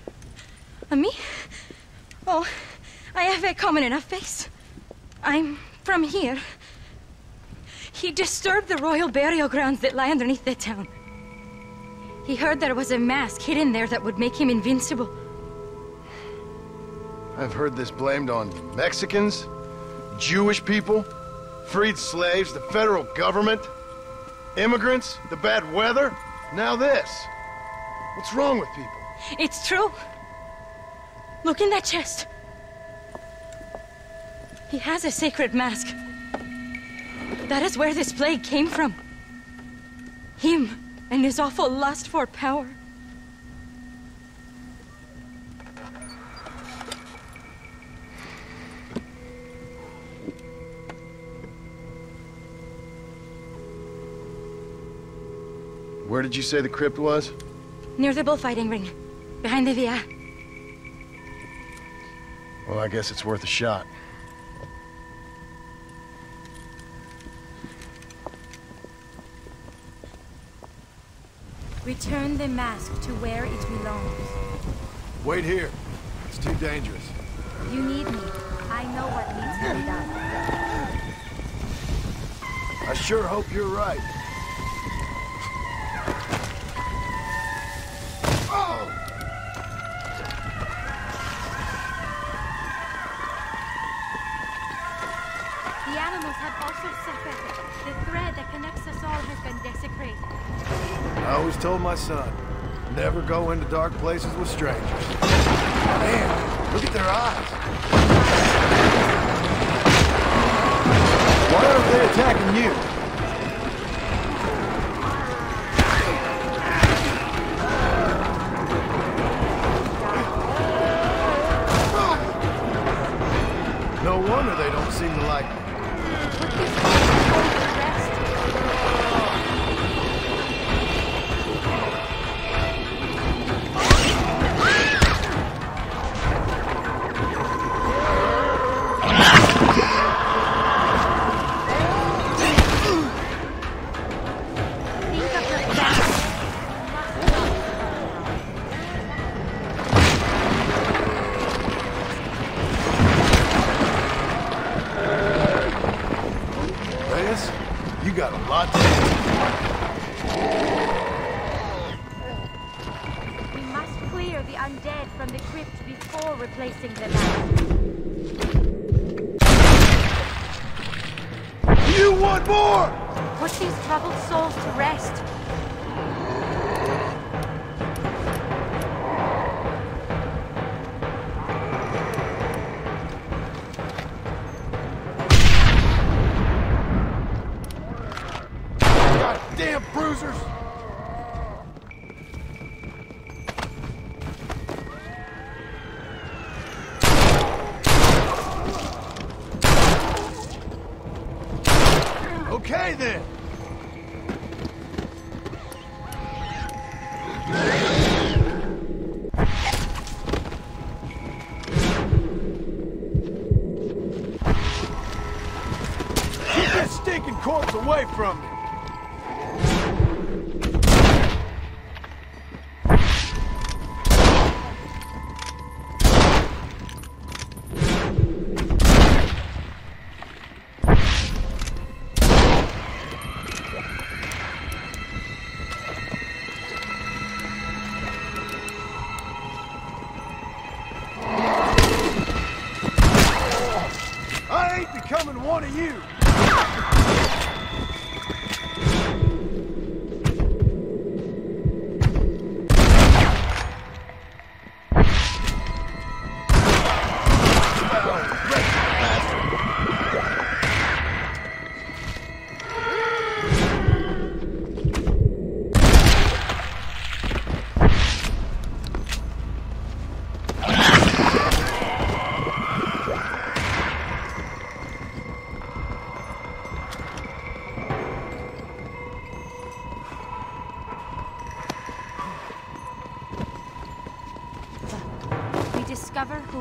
Me? Oh, I have a common enough face. I'm from here. He disturbed the royal burial grounds that lie underneath the town. He heard there was a mask hidden there that would make him invincible. I've heard this blamed on Mexicans, Jewish people, freed slaves, the federal government, immigrants, the bad weather, now this. What's wrong with people? It's true. Look in that chest. He has a sacred mask. That is where this plague came from. Him. and his awful lust for power. Where did you say the crypt was? Near the bullfighting ring, behind the Via. Well, I guess it's worth a shot. Return the mask to where it belongs. Wait here. It's too dangerous. You need me. I know what needs to be done. I sure hope you're right. I told my son, never go into dark places with strangers. Man, look at their eyes. Why aren't they attacking you? No wonder they don't seem to like me.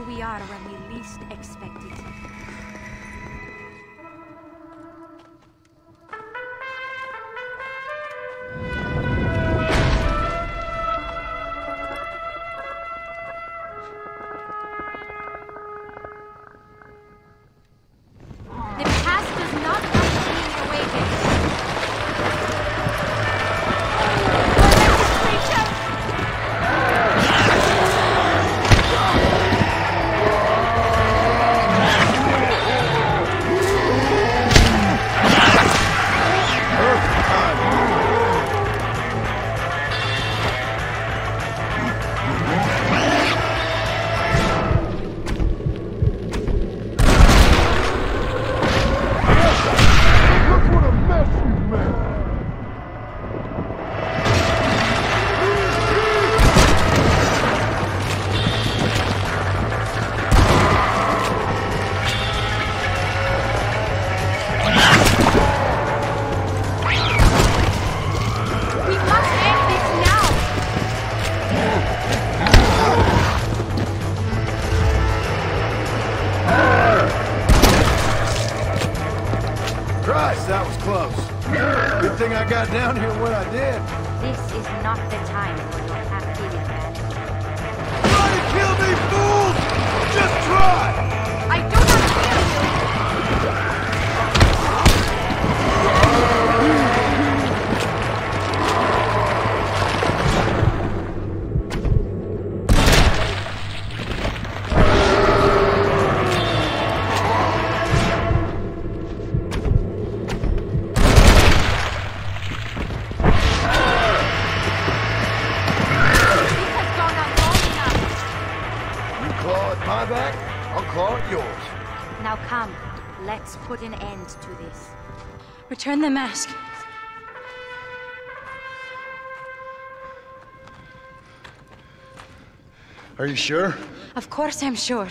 We are when we least expect it. Christ, that was close. Good thing I got down here when I did. This is not the time for your half-hearted vanity. Try to kill me, fools! Just try! I don't want to kill Put an end to this. Return the mask. Are you sure? Of course I'm sure.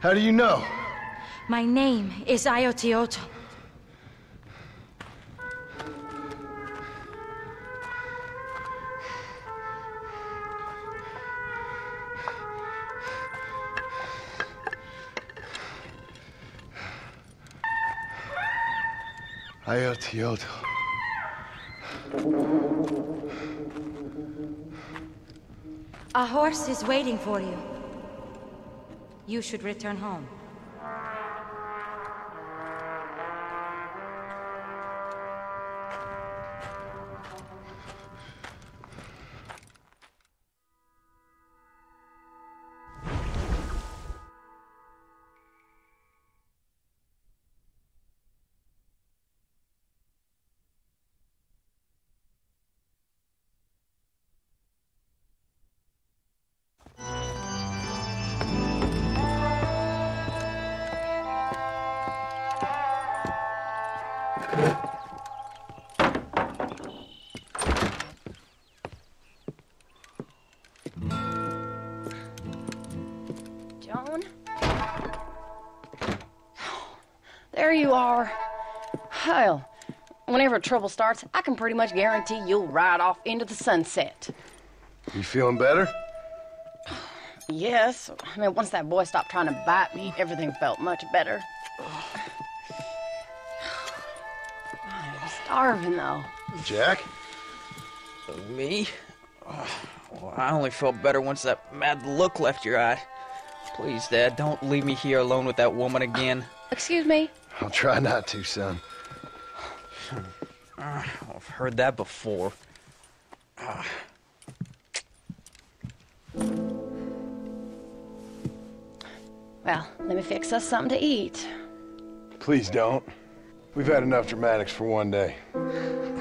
How do you know? My name is Iotioto. Iotioto. A horse is waiting for you. You should return home. Hell, whenever trouble starts, I can pretty much guarantee you'll ride off into the sunset. You feeling better? Yes. I mean, once that boy stopped trying to bite me, everything felt much better. I'm starving, though. Jack? Me? Well, I only felt better once that mad look left your eye. Please, Dad, don't leave me here alone with that woman again. Excuse me? I'll try not to, son. I've heard that before. Well, let me fix us something to eat. Please don't. We've had enough dramatics for one day.